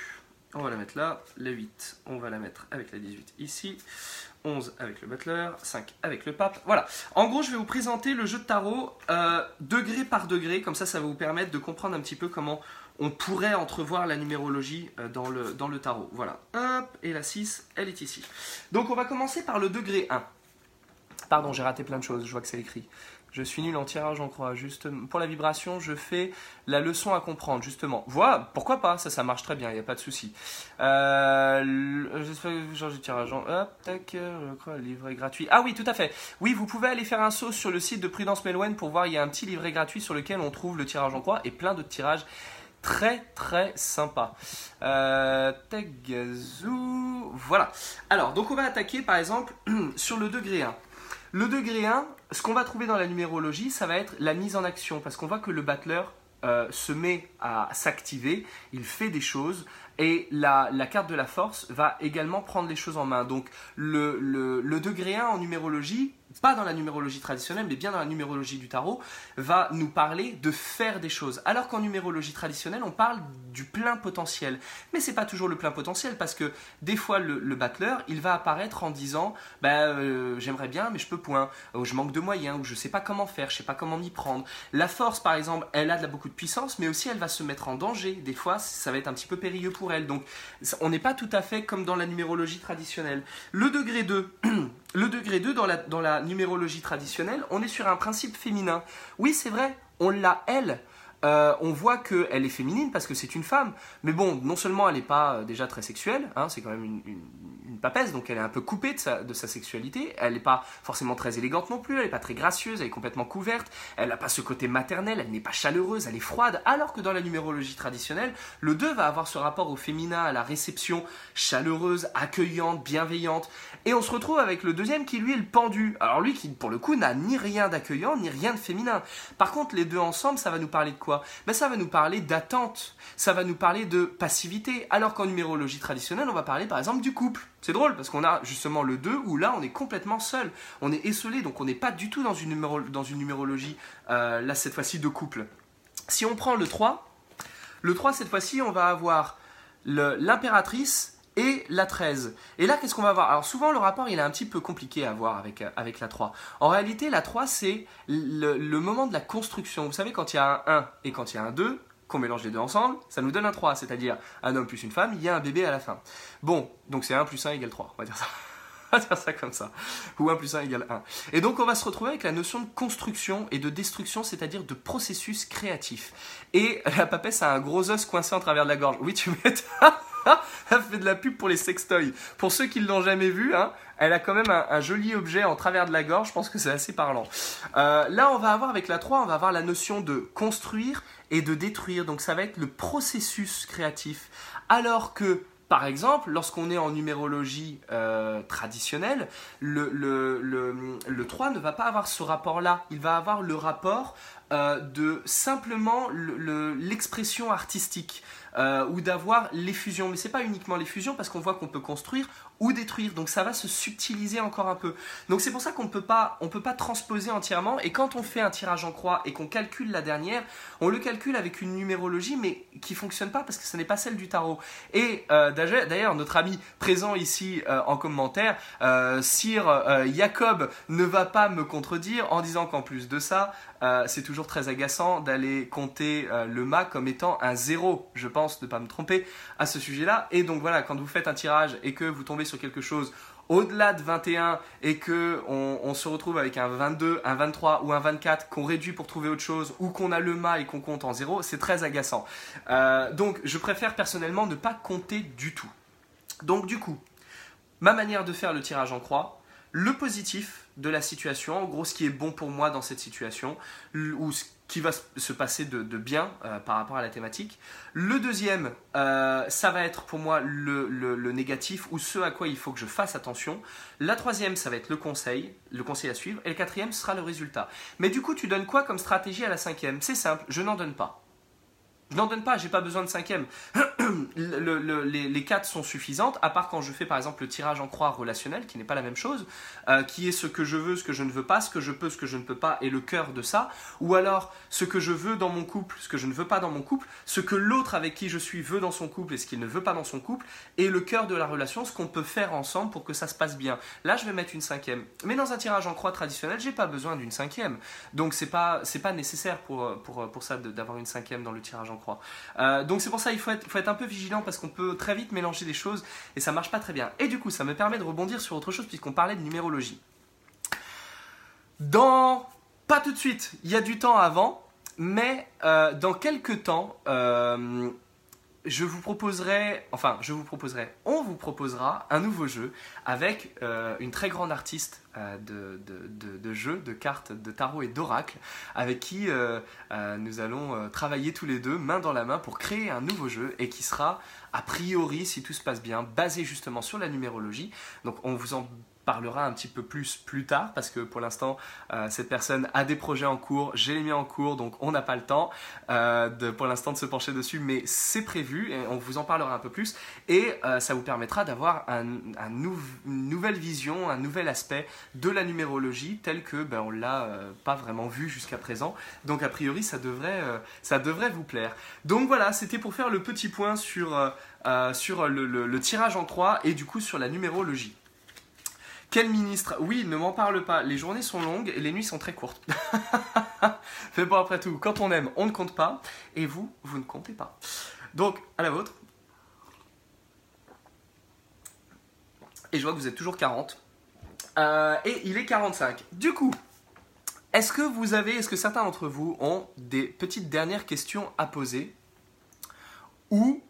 on va la mettre là. La huit, on va la mettre avec la dix-huit ici. onze avec le butler, cinq avec le pape. Voilà, en gros, je vais vous présenter le jeu de tarot euh, degré par degré. Comme ça, ça va vous permettre de comprendre un petit peu comment... on pourrait entrevoir la numérologie dans le, dans le tarot. Voilà. Hop, et la six, elle est ici. Donc on va commencer par le degré un. Pardon, j'ai raté plein de choses, je vois que c'est écrit. Je suis nul en tirage en croix. Juste pour la vibration, je fais la leçon à comprendre, justement. Voilà, pourquoi pas, ça, ça marche très bien, il n'y a pas de souci. Euh, J'espère que vous changez de tirage en... Hop, tac, je crois, le livret gratuit. Ah oui, tout à fait. Oui, vous pouvez aller faire un saut sur le site de Prudence Mélouen pour voir, il y a un petit livret gratuit sur lequel on trouve le tirage en croix et plein d'autres tirages. Très très sympa. Euh, Tagazou. Voilà. Alors, donc on va attaquer par exemple sur le degré un. Le degré un, ce qu'on va trouver dans la numérologie, ça va être la mise en action. Parce qu'on voit que le battleur euh, se met à s'activer, il fait des choses. Et la, la carte de la force va également prendre les choses en main. Donc le, le, le degré un en numérologie, pas dans la numérologie traditionnelle, mais bien dans la numérologie du tarot, va nous parler de faire des choses. Alors qu'en numérologie traditionnelle, on parle du plein potentiel. Mais ce n'est pas toujours le plein potentiel parce que des fois, le, le battleur, il va apparaître en disant bah, euh, « j'aimerais bien, mais je peux point. Ou je manque de moyens, ou je ne sais pas comment faire, je ne sais pas comment m'y prendre. » La force, par exemple, elle a de la, beaucoup de puissance, mais aussi elle va se mettre en danger. Des fois, ça va être un petit peu périlleux pour pour elle. Donc on n'est pas tout à fait comme dans la numérologie traditionnelle. Le degré deux, le degré deux dans la, dans la numérologie traditionnelle, on est sur un principe féminin. Oui, c'est vrai, on l'a elle. Euh, on voit qu'elle est féminine parce que c'est une femme, mais bon, non seulement elle n'est pas euh, déjà très sexuelle, hein, c'est quand même une, une, une papesse, donc elle est un peu coupée de sa, de sa sexualité, elle n'est pas forcément très élégante non plus, elle n'est pas très gracieuse, elle est complètement couverte, elle n'a pas ce côté maternel, elle n'est pas chaleureuse, elle est froide, alors que dans la numérologie traditionnelle, le deux va avoir ce rapport au féminin, à la réception chaleureuse, accueillante, bienveillante, et on se retrouve avec le deuxième qui lui est le pendu, alors lui qui pour le coup n'a ni rien d'accueillant, ni rien de féminin. Par contre les deux ensemble, ça va nous parler de quoi? Ben, ça va nous parler d'attente, ça va nous parler de passivité, alors qu'en numérologie traditionnelle, on va parler par exemple du couple. C'est drôle parce qu'on a justement le deux où là on est complètement seul, on est esselé, donc on n'est pas du tout dans une, numéro, dans une numérologie, euh, là cette fois-ci, de couple. Si on prend le trois, le trois cette fois-ci on va avoir l'impératrice et la treize. Et là qu'est-ce qu'on va avoir? Alors souvent le rapport il est un petit peu compliqué à voir avec, avec la trois. En réalité la trois c'est le, le moment de la construction. Vous savez quand il y a un un et quand il y a un deux, qu'on mélange les deux ensemble, ça nous donne un trois. C'est-à-dire un homme plus une femme, il y a un bébé à la fin. Bon, donc c'est un plus un égale trois. On va dire ça. On va dire ça comme ça. Ou un plus un égale un. Et donc on va se retrouver avec la notion de construction et de destruction, c'est-à-dire de processus créatif. Et la papesse a un gros os coincé en travers de la gorge. Oui, tu m'étonnes. Elle fait de la pub pour les sextoys. Pour ceux qui ne l'ont jamais vu, hein, elle a quand même un, un joli objet en travers de la gorge. Je pense que c'est assez parlant. Euh, là, on va avoir avec la trois, on va avoir la notion de construire et de détruire. Donc ça va être le processus créatif. Alors que, par exemple, lorsqu'on est en numérologie euh, traditionnelle, le, le, le, le trois ne va pas avoir ce rapport-là. Il va avoir le rapport euh, de simplement le, le, l'expression artistique. Euh, ou d'avoir l'effusion, mais c'est pas uniquement l'effusion parce qu'on voit qu'on peut construire ou détruire, donc ça va se subtiliser encore un peu. Donc c'est pour ça qu'on ne peut pas, on peut pas transposer entièrement, et quand on fait un tirage en croix et qu'on calcule la dernière, on le calcule avec une numérologie mais qui fonctionne pas parce que ce n'est pas celle du tarot. Et euh, d'ailleurs notre ami présent ici euh, en commentaire, euh, Sir euh, Jacob, ne va pas me contredire en disant qu'en plus de ça, euh, c'est toujours très agaçant d'aller compter euh, le mât comme étant un zéro, je pense de ne pas me tromper à ce sujet-là. Et donc voilà, quand vous faites un tirage et que vous tombez sur quelque chose au-delà de vingt et un et que on, on se retrouve avec un vingt-deux, un vingt-trois ou un vingt-quatre qu'on réduit pour trouver autre chose, ou qu'on a le mât et qu'on compte en zéro, c'est très agaçant. Euh, donc je préfère personnellement ne pas compter du tout. Donc du coup, ma manière de faire le tirage en croix, le positif de la situation, en gros ce qui est bon pour moi dans cette situation, ou ce qui va se passer de, de bien euh, par rapport à la thématique. Le deuxième, euh, ça va être pour moi le, le, le négatif, ou ce à quoi il faut que je fasse attention. La troisième, ça va être le conseil, le conseil à suivre, et le quatrième sera le résultat. Mais du coup, tu donnes quoi comme stratégie à la cinquième? C'est simple, je n'en donne pas. Je n'en donne pas, j'ai pas besoin de cinquième. le, le, les, les quatre sont suffisantes, à part quand je fais par exemple le tirage en croix relationnel, qui n'est pas la même chose, euh, qui est ce que je veux, ce que je ne veux pas, ce que je peux, ce que je ne peux pas, et le cœur de ça. Ou alors ce que je veux dans mon couple, ce que je ne veux pas dans mon couple, ce que l'autre avec qui je suis veut dans son couple et ce qu'il ne veut pas dans son couple, et le cœur de la relation, ce qu'on peut faire ensemble pour que ça se passe bien. Là, je vais mettre une cinquième. Mais dans un tirage en croix traditionnel, j'ai pas besoin d'une cinquième. Donc c'est pas, c'est pas nécessaire pour, pour, pour ça d'avoir une cinquième dans le tirage en croix. Crois. Euh, donc c'est pour ça qu'il faut être, faut être un peu vigilant parce qu'on peut très vite mélanger des choses et ça marche pas très bien. Et du coup ça me permet de rebondir sur autre chose puisqu'on parlait de numérologie. Dans... pas tout de suite, il y a du temps avant, mais euh, dans quelques temps, euh, je vous proposerai, enfin je vous proposerai, on vous proposera un nouveau jeu avec euh, une très grande artiste euh, de, de, de, de jeux, de cartes, de tarot et d'oracle, avec qui euh, euh, nous allons euh, travailler tous les deux main dans la main pour créer un nouveau jeu et qui sera a priori, si tout se passe bien, basé justement sur la numérologie. Donc on vous en parlera un petit peu plus plus tard parce que pour l'instant euh, cette personne a des projets en cours, j'ai les miens en cours, donc on n'a pas le temps euh, de, pour l'instant de se pencher dessus, mais c'est prévu et on vous en parlera un peu plus et euh, ça vous permettra d'avoir un, un nou une nouvelle vision, un nouvel aspect de la numérologie tel que ben, on ne l'a euh, pas vraiment vu jusqu'à présent, donc a priori ça devrait, euh, ça devrait vous plaire. Donc voilà, c'était pour faire le petit point sur, euh, euh, sur le, le, le tirage en croix et du coup sur la numérologie. Quel ministre? Oui, ne m'en parle pas. Les journées sont longues et les nuits sont très courtes. Mais bon, après tout, quand on aime, on ne compte pas. Et vous, vous ne comptez pas. Donc, à la vôtre. et je vois que vous êtes toujours quarante. Euh, et il est quarante-cinq. Du coup, est-ce que vous avez, est-ce que certains d'entre vous ont des petites dernières questions à poser? Ou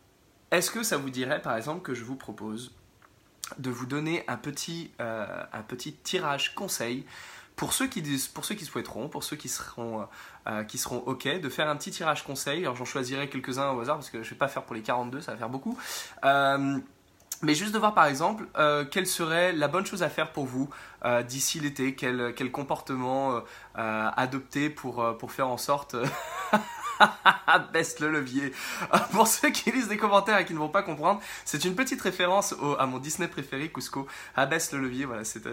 est-ce que ça vous dirait, par exemple, que je vous propose de vous donner un petit, euh, un petit tirage conseil pour ceux qui, pour ceux qui souhaiteront, pour ceux qui seront, euh, qui seront OK, de faire un petit tirage conseil. Alors j'en choisirai quelques-uns au hasard parce que je ne vais pas faire pour les quarante-deux, ça va faire beaucoup. Euh, Mais juste de voir par exemple euh, quelle serait la bonne chose à faire pour vous euh, d'ici l'été, quel, quel comportement euh, euh, adopter pour, euh, pour faire en sorte... Baisse le levier. Pour ceux qui lisent des commentaires et qui ne vont pas comprendre, c'est une petite référence au, à mon Disney préféré, Cusco. Abaisse le levier, voilà, c'était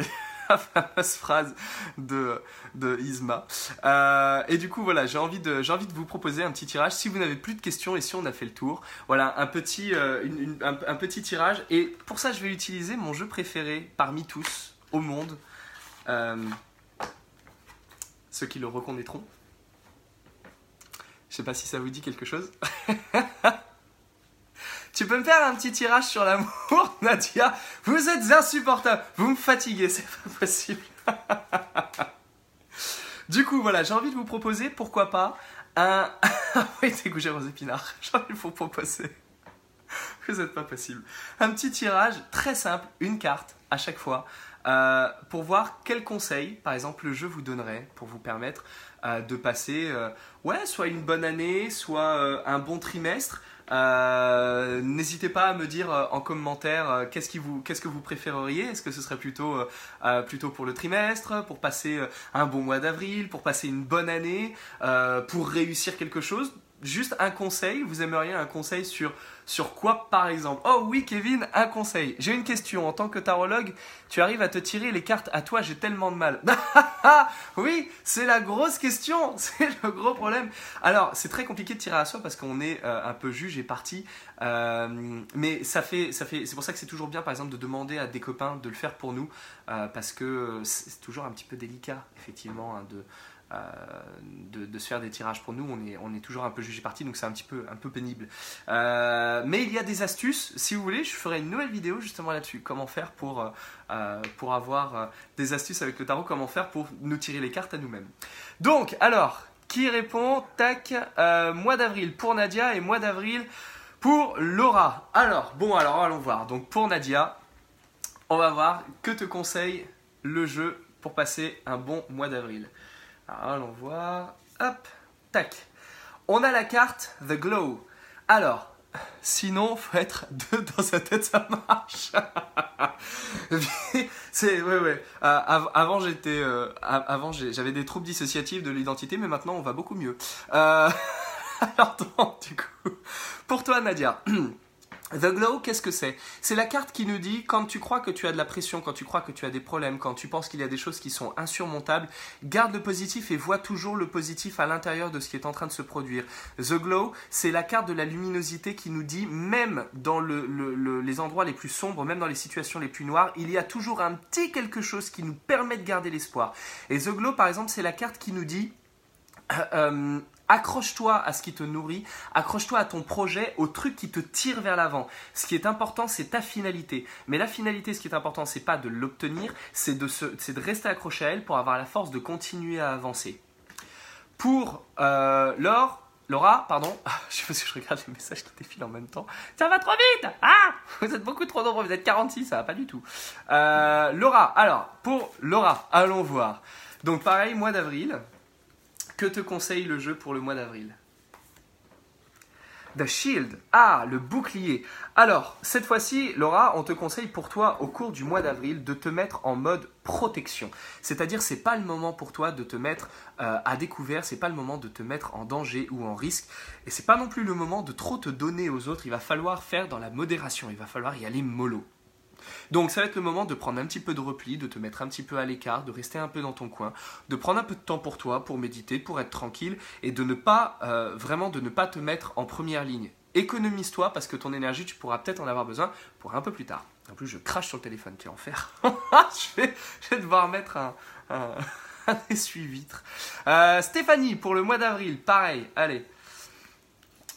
la fameuse phrase de, de Yzma. Euh, et du coup, voilà, j'ai envie, de, j'ai envie de vous proposer un petit tirage. Si vous n'avez plus de questions et si on a fait le tour, voilà, un petit, euh, une, une, un, un petit tirage. Et pour ça, je vais utiliser mon jeu préféré parmi tous au monde. Euh, ceux qui le reconnaîtront. Je sais pas si ça vous dit quelque chose. Tu peux me faire un petit tirage sur l'amour, Nadia? Vous êtes insupportable. Vous me fatiguez, c'est pas possible. Du coup, voilà, j'ai envie de vous proposer, pourquoi pas, un... Oui, t'es gougé, Rose Épinard. J'ai envie de vous proposer. Vous êtes pas possible. Un petit tirage très simple, une carte à chaque fois, euh, pour voir quel conseil, par exemple, je vous donnerais pour vous permettre... Euh, de passer euh, ouais, soit une bonne année, soit euh, un bon trimestre. Euh, n'hésitez pas à me dire euh, en commentaire euh, qu'est-ce qui vous, qu'est-ce que vous préféreriez. Est-ce que ce serait plutôt, euh, euh, plutôt pour le trimestre, pour passer euh, un bon mois d'avril, pour passer une bonne année, euh, pour réussir quelque chose? Juste un conseil, vous aimeriez un conseil sur, sur quoi par exemple? Oh oui Kevin, un conseil. J'ai une question, en tant que tarologue, tu arrives à te tirer les cartes à toi, j'ai tellement de mal. Oui, c'est la grosse question, c'est le gros problème. Alors, c'est très compliqué de tirer à soi parce qu'on est euh, un peu juge et parti. Euh, mais ça fait, ça fait, c'est pour ça que c'est toujours bien par exemple de demander à des copains de le faire pour nous. Euh, parce que c'est toujours un petit peu délicat effectivement hein, de... Euh, de, de se faire des tirages pour nous, on est, on est toujours un peu jugé parti, donc c'est un petit peu, un peu pénible. Euh, mais il y a des astuces, si vous voulez, je ferai une nouvelle vidéo justement là-dessus, comment faire pour, euh, pour avoir euh, des astuces avec le tarot, comment faire pour nous tirer les cartes à nous-mêmes. Donc, alors, qui répond? Tac, euh, mois d'avril pour Nadia et mois d'avril pour Laura. Alors, bon, alors allons voir. Donc pour Nadia, on va voir que te conseille le jeu pour passer un bon mois d'avril. Alors, allons voir. Hop, tac. On a la carte The Glow. Alors, sinon, faut être deux dans sa tête, ça marche. C'est, ouais, ouais. Euh, av- avant, j'étais, euh, avant, j'avais des troubles dissociatifs de l'identité, mais maintenant, on va beaucoup mieux. Euh, alors, donc, du coup, pour toi, Nadia. The Glow, qu'est-ce que c'est? C'est la carte qui nous dit, quand tu crois que tu as de la pression, quand tu crois que tu as des problèmes, quand tu penses qu'il y a des choses qui sont insurmontables, garde le positif et vois toujours le positif à l'intérieur de ce qui est en train de se produire. The Glow, c'est la carte de la luminosité qui nous dit, même dans le, le, le, les endroits les plus sombres, même dans les situations les plus noires, il y a toujours un petit quelque chose qui nous permet de garder l'espoir. Et The Glow, par exemple, c'est la carte qui nous dit... Euh, euh, accroche-toi à ce qui te nourrit, accroche-toi à ton projet, au truc qui te tire vers l'avant. Ce qui est important, c'est ta finalité. Mais la finalité, ce qui est important, c'est pas de l'obtenir, c'est de, se, c'est de rester accroché à elle pour avoir la force de continuer à avancer. Pour euh, Laure, Laura, pardon, je sais pas si je regarde les messages qui défilent en même temps. Ça va trop vite! Ah! Vous êtes beaucoup trop nombreux, vous êtes quarante-six, ça va pas du tout. Euh, Laura, alors, pour Laura, allons voir. Donc pareil, mois d'avril. Que te conseille le jeu pour le mois d'avril? The Shield. Ah, le bouclier. Alors, cette fois-ci, Laura, on te conseille pour toi, au cours du mois d'avril, de te mettre en mode protection. C'est-à-dire, c'est pas le moment pour toi de te mettre euh, à découvert, c'est pas le moment de te mettre en danger ou en risque, et c'est pas non plus le moment de trop te donner aux autres. Il va falloir faire dans la modération, il va falloir y aller mollo. Donc ça va être le moment de prendre un petit peu de repli, de te mettre un petit peu à l'écart, de rester un peu dans ton coin, de prendre un peu de temps pour toi, pour méditer, pour être tranquille et de ne pas, euh, vraiment de ne pas te mettre en première ligne. Économise-toi parce que ton énergie, tu pourras peut-être en avoir besoin pour un peu plus tard. En plus, je crache sur le téléphone, quel enfer. je, vais, je vais devoir mettre un, un, un essuie-vitre. Euh, Stéphanie, pour le mois d'avril, pareil, allez.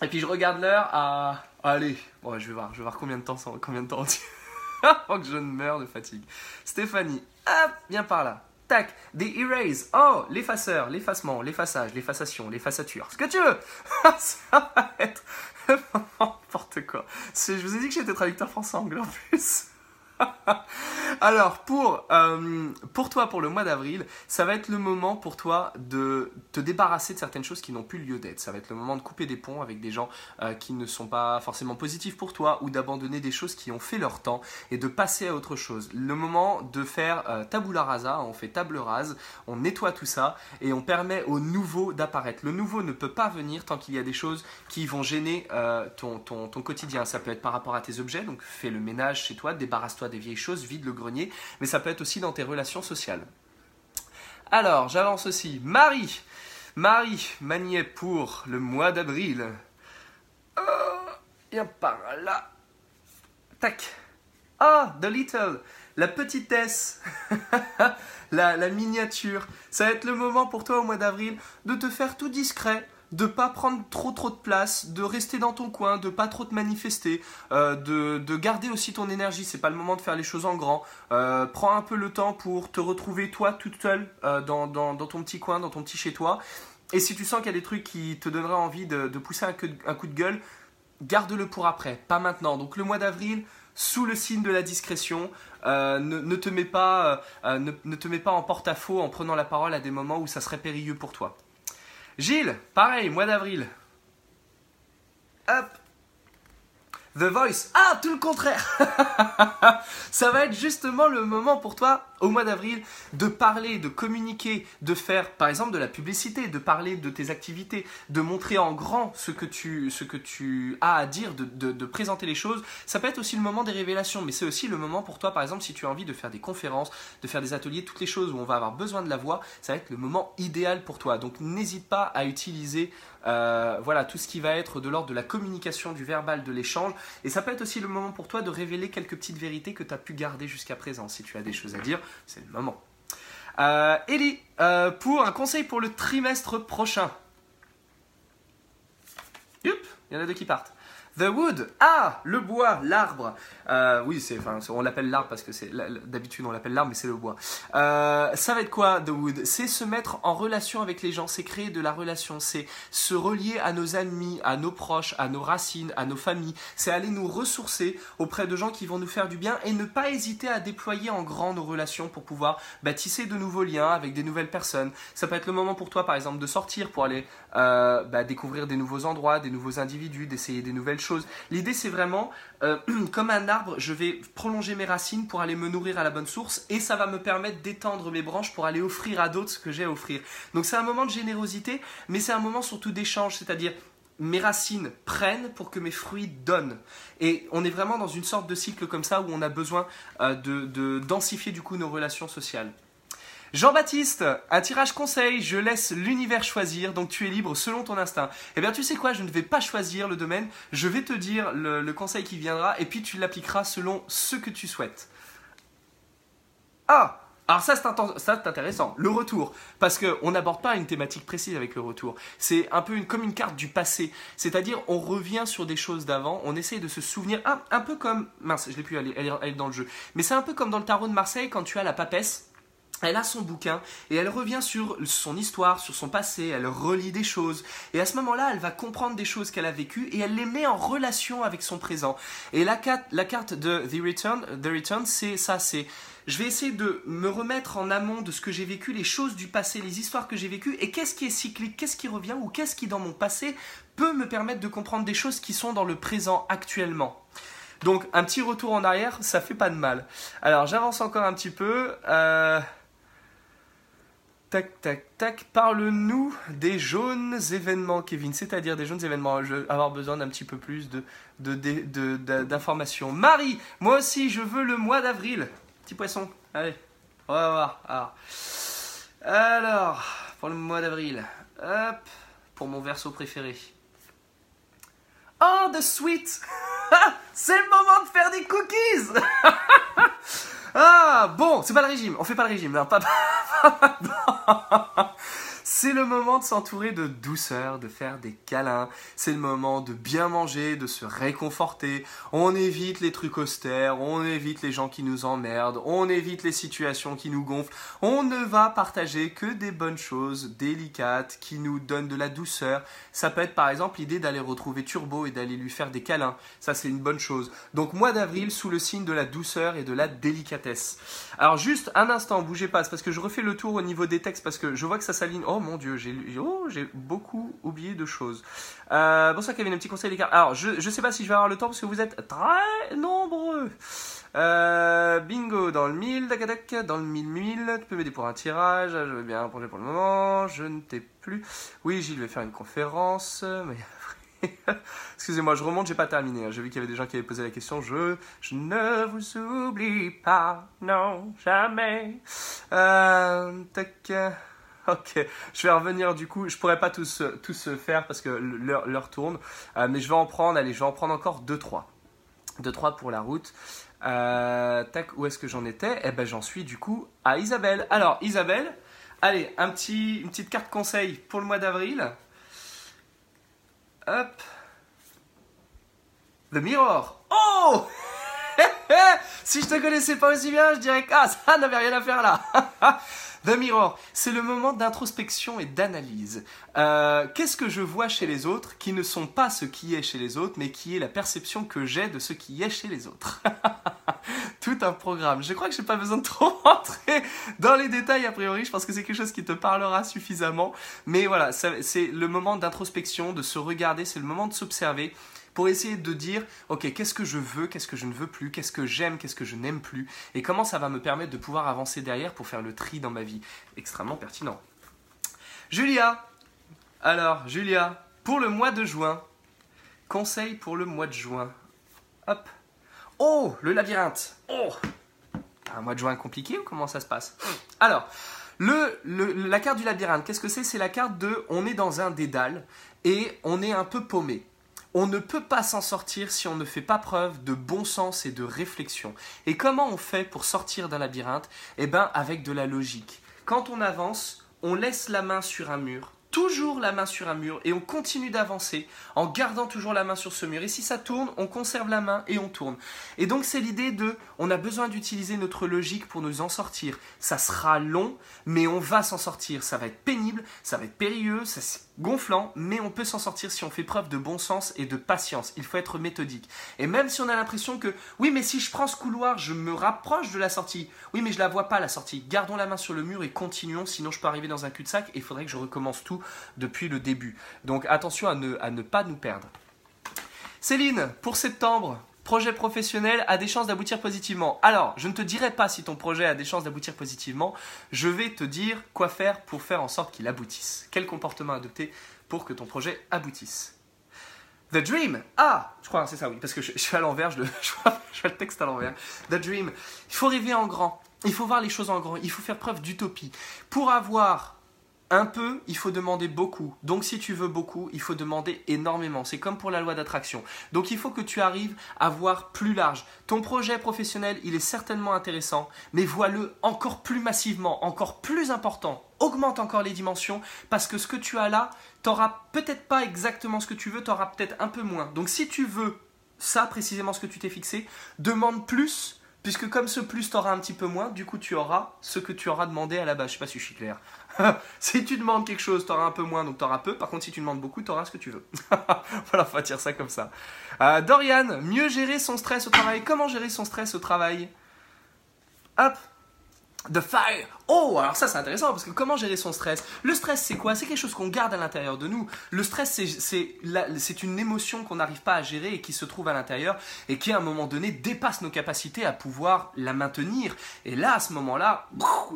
Et puis je regarde l'heure à... Allez, bon, je vais voir, je vais voir combien de temps, combien de temps on tient. avant que je ne meure de fatigue. Stéphanie, hop, viens par là. Tac, des erases, oh, l'effaceur, l'effacement, l'effaçage, l'effacation, l'effaçature, ce que tu veux. Ça va être n'importe quoi. Je vous ai dit que j'étais traducteur français-anglais en plus. Alors, pour, euh, pour toi, pour le mois d'avril, ça va être le moment pour toi de te débarrasser de certaines choses qui n'ont plus lieu d'être. Ça va être le moment de couper des ponts avec des gens euh, qui ne sont pas forcément positifs pour toi, ou d'abandonner des choses qui ont fait leur temps et de passer à autre chose. Le moment de faire euh, tabula rasa, on fait table rase, on nettoie tout ça et on permet au nouveau d'apparaître. Le nouveau ne peut pas venir tant qu'il y a des choses qui vont gêner euh, ton, ton, ton quotidien. Ça peut être par rapport à tes objets, donc fais le ménage chez toi, débarrasse-toi des vieilles choses, vide le grenier, mais ça peut être aussi dans tes relations sociales. Alors, j'avance aussi. Marie, Marie Magnier pour le mois d'avril. Oh, viens par là. Tac. Ah, oh, The Little, la petitesse, la, la miniature. Ça va être le moment pour toi au mois d'avril de te faire tout discret, de pas prendre trop trop de place, de rester dans ton coin, de pas trop te manifester, euh, de, de garder aussi ton énergie. C'est pas le moment de faire les choses en grand. Euh, prends un peu le temps pour te retrouver toi toute seule euh, dans, dans, dans ton petit coin, dans ton petit chez toi. Et si tu sens qu'il y a des trucs qui te donneraient envie de, de pousser un, que, un coup de gueule, garde-le pour après, pas maintenant. Donc le mois d'avril, sous le signe de la discrétion, euh, ne, ne, te mets pas, euh, ne, ne te mets pas en porte-à-faux en prenant la parole à des moments où ça serait périlleux pour toi. Gilles, pareil, mois d'avril. Hop. The Voice. Ah, tout le contraire. Ça va être justement le moment pour toi, au mois d'avril, de parler, de communiquer, de faire, par exemple, de la publicité, de parler de tes activités, de montrer en grand ce que tu, ce que tu as à dire, de, de, de présenter les choses. Ça peut être aussi le moment des révélations, mais c'est aussi le moment pour toi, par exemple, si tu as envie de faire des conférences, de faire des ateliers, toutes les choses où on va avoir besoin de la voix, ça va être le moment idéal pour toi. Donc, n'hésite pas à utiliser euh, voilà, tout ce qui va être de l'ordre de la communication, du verbal, de l'échange. Et ça peut être aussi le moment pour toi de révéler quelques petites vérités que tu as pu garder jusqu'à présent. Si tu as des choses à dire, c'est le moment. Euh, Ellie, euh, pour un conseil pour le trimestre prochain. Youp, il y en a deux qui partent. The wood, ah, le bois, l'arbre. Euh, oui, c'est, enfin, on l'appelle l'arbre parce que c'est d'habitude on l'appelle l'arbre, mais c'est le bois. Euh, ça va être quoi, the wood? C'est se mettre en relation avec les gens, c'est créer de la relation, c'est se relier à nos amis, à nos proches, à nos racines, à nos familles. C'est aller nous ressourcer auprès de gens qui vont nous faire du bien et ne pas hésiter à déployer en grand nos relations pour pouvoir bâtisser de nouveaux liens avec des nouvelles personnes. Ça peut être le moment pour toi, par exemple, de sortir pour aller euh, bah, découvrir des nouveaux endroits, des nouveaux individus, d'essayer des nouvelles choses. L'idée, c'est vraiment euh, comme un arbre, je vais prolonger mes racines pour aller me nourrir à la bonne source et ça va me permettre d'étendre mes branches pour aller offrir à d'autres ce que j'ai à offrir. Donc c'est un moment de générosité, mais c'est un moment surtout d'échange, c'est-à-dire mes racines prennent pour que mes fruits donnent. Et on est vraiment dans une sorte de cycle comme ça où on a besoin euh, de, de densifier du coup nos relations sociales. Jean-Baptiste, un tirage conseil, je laisse l'univers choisir, donc tu es libre selon ton instinct. Eh bien tu sais quoi, je ne vais pas choisir le domaine, je vais te dire le, le conseil qui viendra et puis tu l'appliqueras selon ce que tu souhaites. Ah, alors ça c'est intéressant, le retour, parce qu'on n'aborde pas une thématique précise avec le retour. C'est un peu une, comme une carte du passé, c'est-à-dire on revient sur des choses d'avant, on essaye de se souvenir, ah, un peu comme, mince, je l'ai plus, elle, elle, elle est dans le jeu, mais c'est un peu comme dans le tarot de Marseille quand tu as la papesse. Elle a son bouquin et elle revient sur son histoire, sur son passé, elle relit des choses. Et à ce moment-là, elle va comprendre des choses qu'elle a vécues et elle les met en relation avec son présent. Et la carte, la carte de The Return, The Return, c'est ça, c'est... Je vais essayer de me remettre en amont de ce que j'ai vécu, les choses du passé, les histoires que j'ai vécues, et qu'est-ce qui est cyclique, qu'est-ce qui revient ou qu'est-ce qui, dans mon passé, peut me permettre de comprendre des choses qui sont dans le présent actuellement. Donc, un petit retour en arrière, ça fait pas de mal. Alors, j'avance encore un petit peu... Euh... Tac, tac, tac, parle-nous des jaunes événements, Kevin, c'est-à-dire des jaunes événements. Je vais avoir besoin d'un petit peu plus de, de, de, de, de, d'informations. Marie, moi aussi, je veux le mois d'avril. Petit poisson, allez, on va voir. Alors, alors pour le mois d'avril, hop, pour mon verso préféré. Oh, the sweet. C'est le moment de faire des cookies. Ah, bon, c'est pas le régime, on fait pas le régime, non, pas, pas, pas, pas, pas. C'est le moment de s'entourer de douceur, de faire des câlins. C'est le moment de bien manger, de se réconforter. On évite les trucs austères, on évite les gens qui nous emmerdent, on évite les situations qui nous gonflent. On ne va partager que des bonnes choses délicates qui nous donnent de la douceur. Ça peut être par exemple l'idée d'aller retrouver Turbo et d'aller lui faire des câlins. Ça, c'est une bonne chose. Donc mois d'avril sous le signe de la douceur et de la délicatesse. Alors juste un instant, bougez pas, c'est parce que je refais le tour au niveau des textes parce que je vois que ça s'aligne. Oh mon Dieu, j'ai oh, j'ai beaucoup oublié de choses. Euh, bonsoir Kevin, un petit conseil des cartes. Alors je je sais pas si je vais avoir le temps parce que vous êtes très nombreux. Euh, bingo dans le mille, dakadac dans le mille mille. Tu peux m'aider pour un tirage. Je vais bien plonger pour le moment. Je ne t'ai plus. Oui, Gilles, je vais faire une conférence. Mais... Excusez-moi, je remonte, j'ai pas terminé. J'ai vu qu'il y avait des gens qui avaient posé la question. Je, je ne vous oublie pas, non, jamais. Euh, tac. Ok, je vais revenir du coup. Je pourrais pas tous, tous faire parce que l'heure, l'heure tourne. Euh, mais je vais en prendre, allez, je vais en prendre encore deux trois. deux trois pour la route. Euh, tac, où est-ce que j'en étais? Eh ben, j'en suis du coup à Isabelle. Alors, Isabelle, allez, un petit, une petite carte conseil pour le mois d'avril. Hop. The Mirror. Oh si je te connaissais pas aussi bien, je dirais que ah, ça n'avait rien à faire là. The Mirror, c'est le moment d'introspection et d'analyse. Euh, qu'est-ce que je vois chez les autres qui ne sont pas ce qui est chez les autres, mais qui est la perception que j'ai de ce qui est chez les autres. Tout un programme. Je crois que je n'ai pas besoin de trop rentrer dans les détails a priori. Je pense que c'est quelque chose qui te parlera suffisamment. Mais voilà, c'est le moment d'introspection, de se regarder, c'est le moment de s'observer. Pour essayer de dire, ok, qu'est-ce que je veux, qu'est-ce que je ne veux plus, qu'est-ce que j'aime, qu'est-ce que je n'aime plus, et comment ça va me permettre de pouvoir avancer derrière pour faire le tri dans ma vie. Extrêmement pertinent. Julia, alors Julia, pour le mois de juin, conseil pour le mois de juin. Hop. Oh, le labyrinthe. Oh, un mois de juin compliqué ou comment ça se passe? Alors, le, le, la carte du labyrinthe, qu'est-ce que c'est? C'est la carte de, on est dans un dédale et on est un peu paumé. On ne peut pas s'en sortir si on ne fait pas preuve de bon sens et de réflexion. Et comment on fait pour sortir d'un labyrinthe? Eh bien, avec de la logique. Quand on avance, on laisse la main sur un mur. Toujours la main sur un mur et on continue d'avancer en gardant toujours la main sur ce mur. Et si ça tourne, on conserve la main et on tourne. Et donc c'est l'idée de, on a besoin d'utiliser notre logique pour nous en sortir. Ça sera long, mais on va s'en sortir. Ça va être pénible, ça va être périlleux, ça c'est gonflant, mais on peut s'en sortir si on fait preuve de bon sens et de patience. Il faut être méthodique. Et même si on a l'impression que, oui mais si je prends ce couloir, je me rapproche de la sortie. Oui mais je la vois pas la sortie. Gardons la main sur le mur et continuons, sinon je peux arriver dans un cul-de-sac et il faudrait que je recommence tout depuis le début. Donc attention à ne, à ne pas nous perdre. Céline, pour septembre, projet professionnel a des chances d'aboutir positivement. Alors, je ne te dirai pas si ton projet a des chances d'aboutir positivement. Je vais te dire quoi faire pour faire en sorte qu'il aboutisse. Quel comportement adopter pour que ton projet aboutisse. The Dream. Ah, je crois, c'est ça, oui, parce que je, je suis à l'envers, je, je, je fais le texte à l'envers. The Dream. Il faut rêver en grand. Il faut voir les choses en grand. Il faut faire preuve d'utopie. Pour avoir... un peu, il faut demander beaucoup. Donc si tu veux beaucoup, il faut demander énormément. C'est comme pour la loi d'attraction. Donc il faut que tu arrives à voir plus large. Ton projet professionnel, il est certainement intéressant, mais vois-le encore plus massivement, encore plus important. Augmente encore les dimensions parce que ce que tu as là, t'auras peut-être pas exactement ce que tu veux, t'auras peut-être un peu moins. Donc si tu veux ça, précisément ce que tu t'es fixé, demande plus. Puisque comme ce plus, tu auras un petit peu moins, du coup, tu auras ce que tu auras demandé à la base. Je ne sais pas si je suis clair. Si tu demandes quelque chose, tu auras un peu moins, donc tu auras peu. Par contre, si tu demandes beaucoup, tu auras ce que tu veux. Voilà, faut dire ça comme ça. Euh, Dorian, mieux gérer son stress au travail. Comment gérer son stress au travail? Hop. The fire. Oh, alors ça c'est intéressant parce que comment gérer son stress? Le stress c'est quoi? C'est quelque chose qu'on garde à l'intérieur de nous. Le stress c'est une émotion qu'on n'arrive pas à gérer et qui se trouve à l'intérieur et qui à un moment donné dépasse nos capacités à pouvoir la maintenir. Et là à ce moment-là,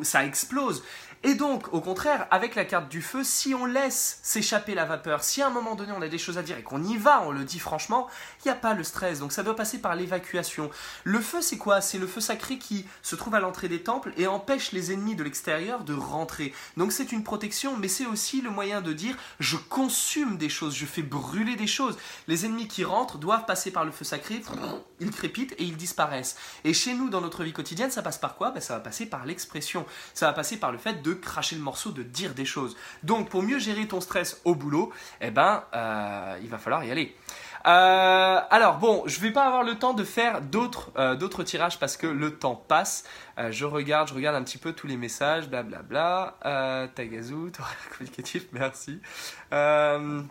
ça explose. Et donc, au contraire, avec la carte du feu, si on laisse s'échapper la vapeur, si à un moment donné on a des choses à dire et qu'on y va, on le dit franchement, il n'y a pas le stress. Donc ça doit passer par l'évacuation. Le feu, c'est quoi? C'est le feu sacré qui se trouve à l'entrée des temples et empêche les ennemis de l'extérieur de rentrer. Donc c'est une protection, mais c'est aussi le moyen de dire je consume des choses, je fais brûler des choses. Les ennemis qui rentrent doivent passer par le feu sacré, ils crépitent et ils disparaissent. Et chez nous, dans notre vie quotidienne, ça passe par quoi? Ben, ça va passer par l'expression. Ça va passer par le fait de cracher le morceau, de dire des choses. Donc pour mieux gérer ton stress au boulot, eh ben, euh, il va falloir y aller. Euh, alors bon, je vais pas avoir le temps de faire d'autres euh, d'autres tirages parce que le temps passe. Euh, je regarde, je regarde un petit peu tous les messages, blablabla. Euh, Tagazou, communicatif, merci. Euh,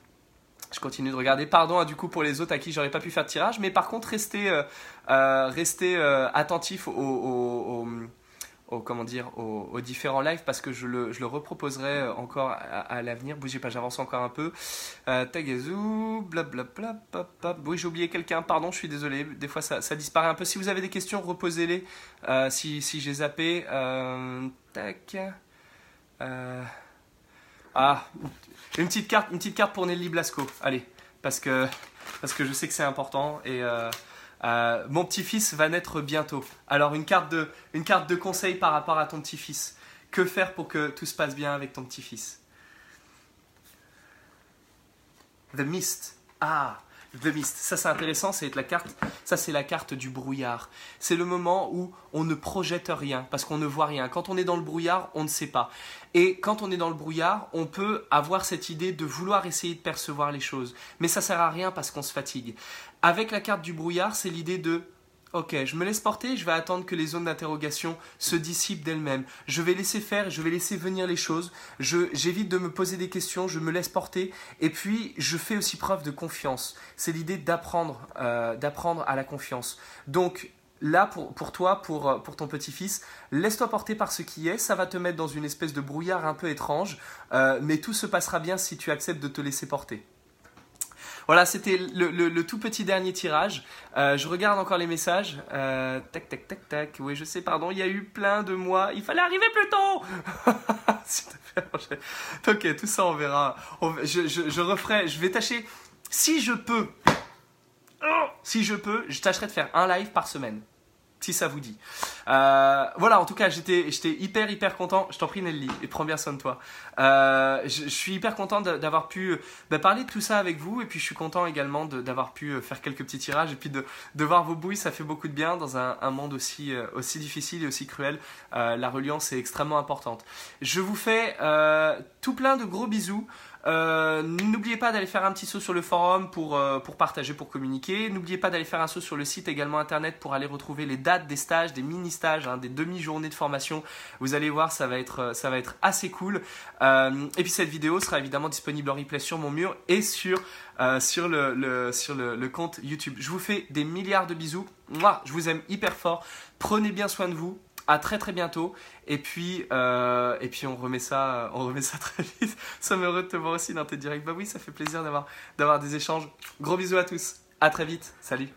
je continue de regarder. Pardon, hein, du coup, pour les autres à qui j'aurais pas pu faire de tirage, mais par contre, restez euh, euh, restez euh, attentifs aux, aux, aux, aux comment dire aux, aux différents lives parce que je le je le reproposerai encore à, à l'avenir. Bougez pas, j'avance encore un peu. Euh, Tagazou, blablabla, papa. Oui, j'ai oublié quelqu'un. Pardon, je suis désolé. Des fois, ça ça disparaît un peu. Si vous avez des questions, reposez-les. Euh, si si j'ai zappé, euh, tac. Euh, ah. Une petite carte, une petite carte pour Nelly Blasco, allez, parce que, parce que je sais que c'est important et euh, euh, mon petit-fils va naître bientôt. Alors une carte de, une carte de conseil par rapport à ton petit-fils. Que faire pour que tout se passe bien avec ton petit-fils? The Mist. Ah, The Mist. Ça c'est intéressant, c'est la carte, ça c'est la carte du brouillard. C'est le moment où on ne projette rien parce qu'on ne voit rien. Quand on est dans le brouillard, on ne sait pas. Et quand on est dans le brouillard, on peut avoir cette idée de vouloir essayer de percevoir les choses. Mais ça ne sert à rien parce qu'on se fatigue. Avec la carte du brouillard, c'est l'idée de « Ok, je me laisse porter, je vais attendre que les zones d'interrogation se dissipent d'elles-mêmes. Je vais laisser faire, je vais laisser venir les choses. J'évite de me poser des questions, je me laisse porter. Et puis, je fais aussi preuve de confiance. » C'est l'idée d'apprendre euh, d'apprendre à la confiance. Donc, là, pour, pour toi, pour, pour ton petit-fils, laisse-toi porter par ce qui est. Ça va te mettre dans une espèce de brouillard un peu étrange. Euh, mais tout se passera bien si tu acceptes de te laisser porter. Voilà, c'était le, le, le tout petit dernier tirage. Euh, je regarde encore les messages. Euh, tac, tac, tac, tac. Oui, je sais, pardon, il y a eu plein de mois. Il fallait arriver plus tôt. S'il te plaît, ok, tout ça, on verra. On, je, je, je referai, je vais tâcher. Si je peux, oh, si je peux, je tâcherai de faire un live par semaine. Si ça vous dit. Euh, voilà, en tout cas, j'étais hyper, hyper content. Je t'en prie, Nelly, et prends bien soin de toi. Euh, je, je suis hyper content d'avoir pu bah, parler de tout ça avec vous. Et puis, je suis content également d'avoir pu faire quelques petits tirages. Et puis, de, de voir vos bouilles, ça fait beaucoup de bien dans un, un monde aussi, euh, aussi difficile et aussi cruel. Euh, la reliance est extrêmement importante. Je vous fais euh, tout plein de gros bisous. Euh, n'oubliez pas d'aller faire un petit saut sur le forum pour, euh, pour partager, pour communiquer. N'oubliez pas d'aller faire un saut sur le site également internet pour aller retrouver les dates des stages, des mini-stages, hein, des demi-journées de formation. Vous allez voir, ça va être, ça va être assez cool. Euh, et puis cette vidéo sera évidemment disponible en replay sur mon mur et sur, euh, sur, le, le, sur le, le compte YouTube. Je vous fais des milliards de bisous. Mouah, je vous aime hyper fort. Prenez bien soin de vous. À très très bientôt et puis euh, et puis on remet ça on remet ça très vite. Ça me heureux de te voir aussi dans tes directs. Bah oui, ça fait plaisir d'avoir d'avoir des échanges. Gros bisous à tous. À très vite. Salut.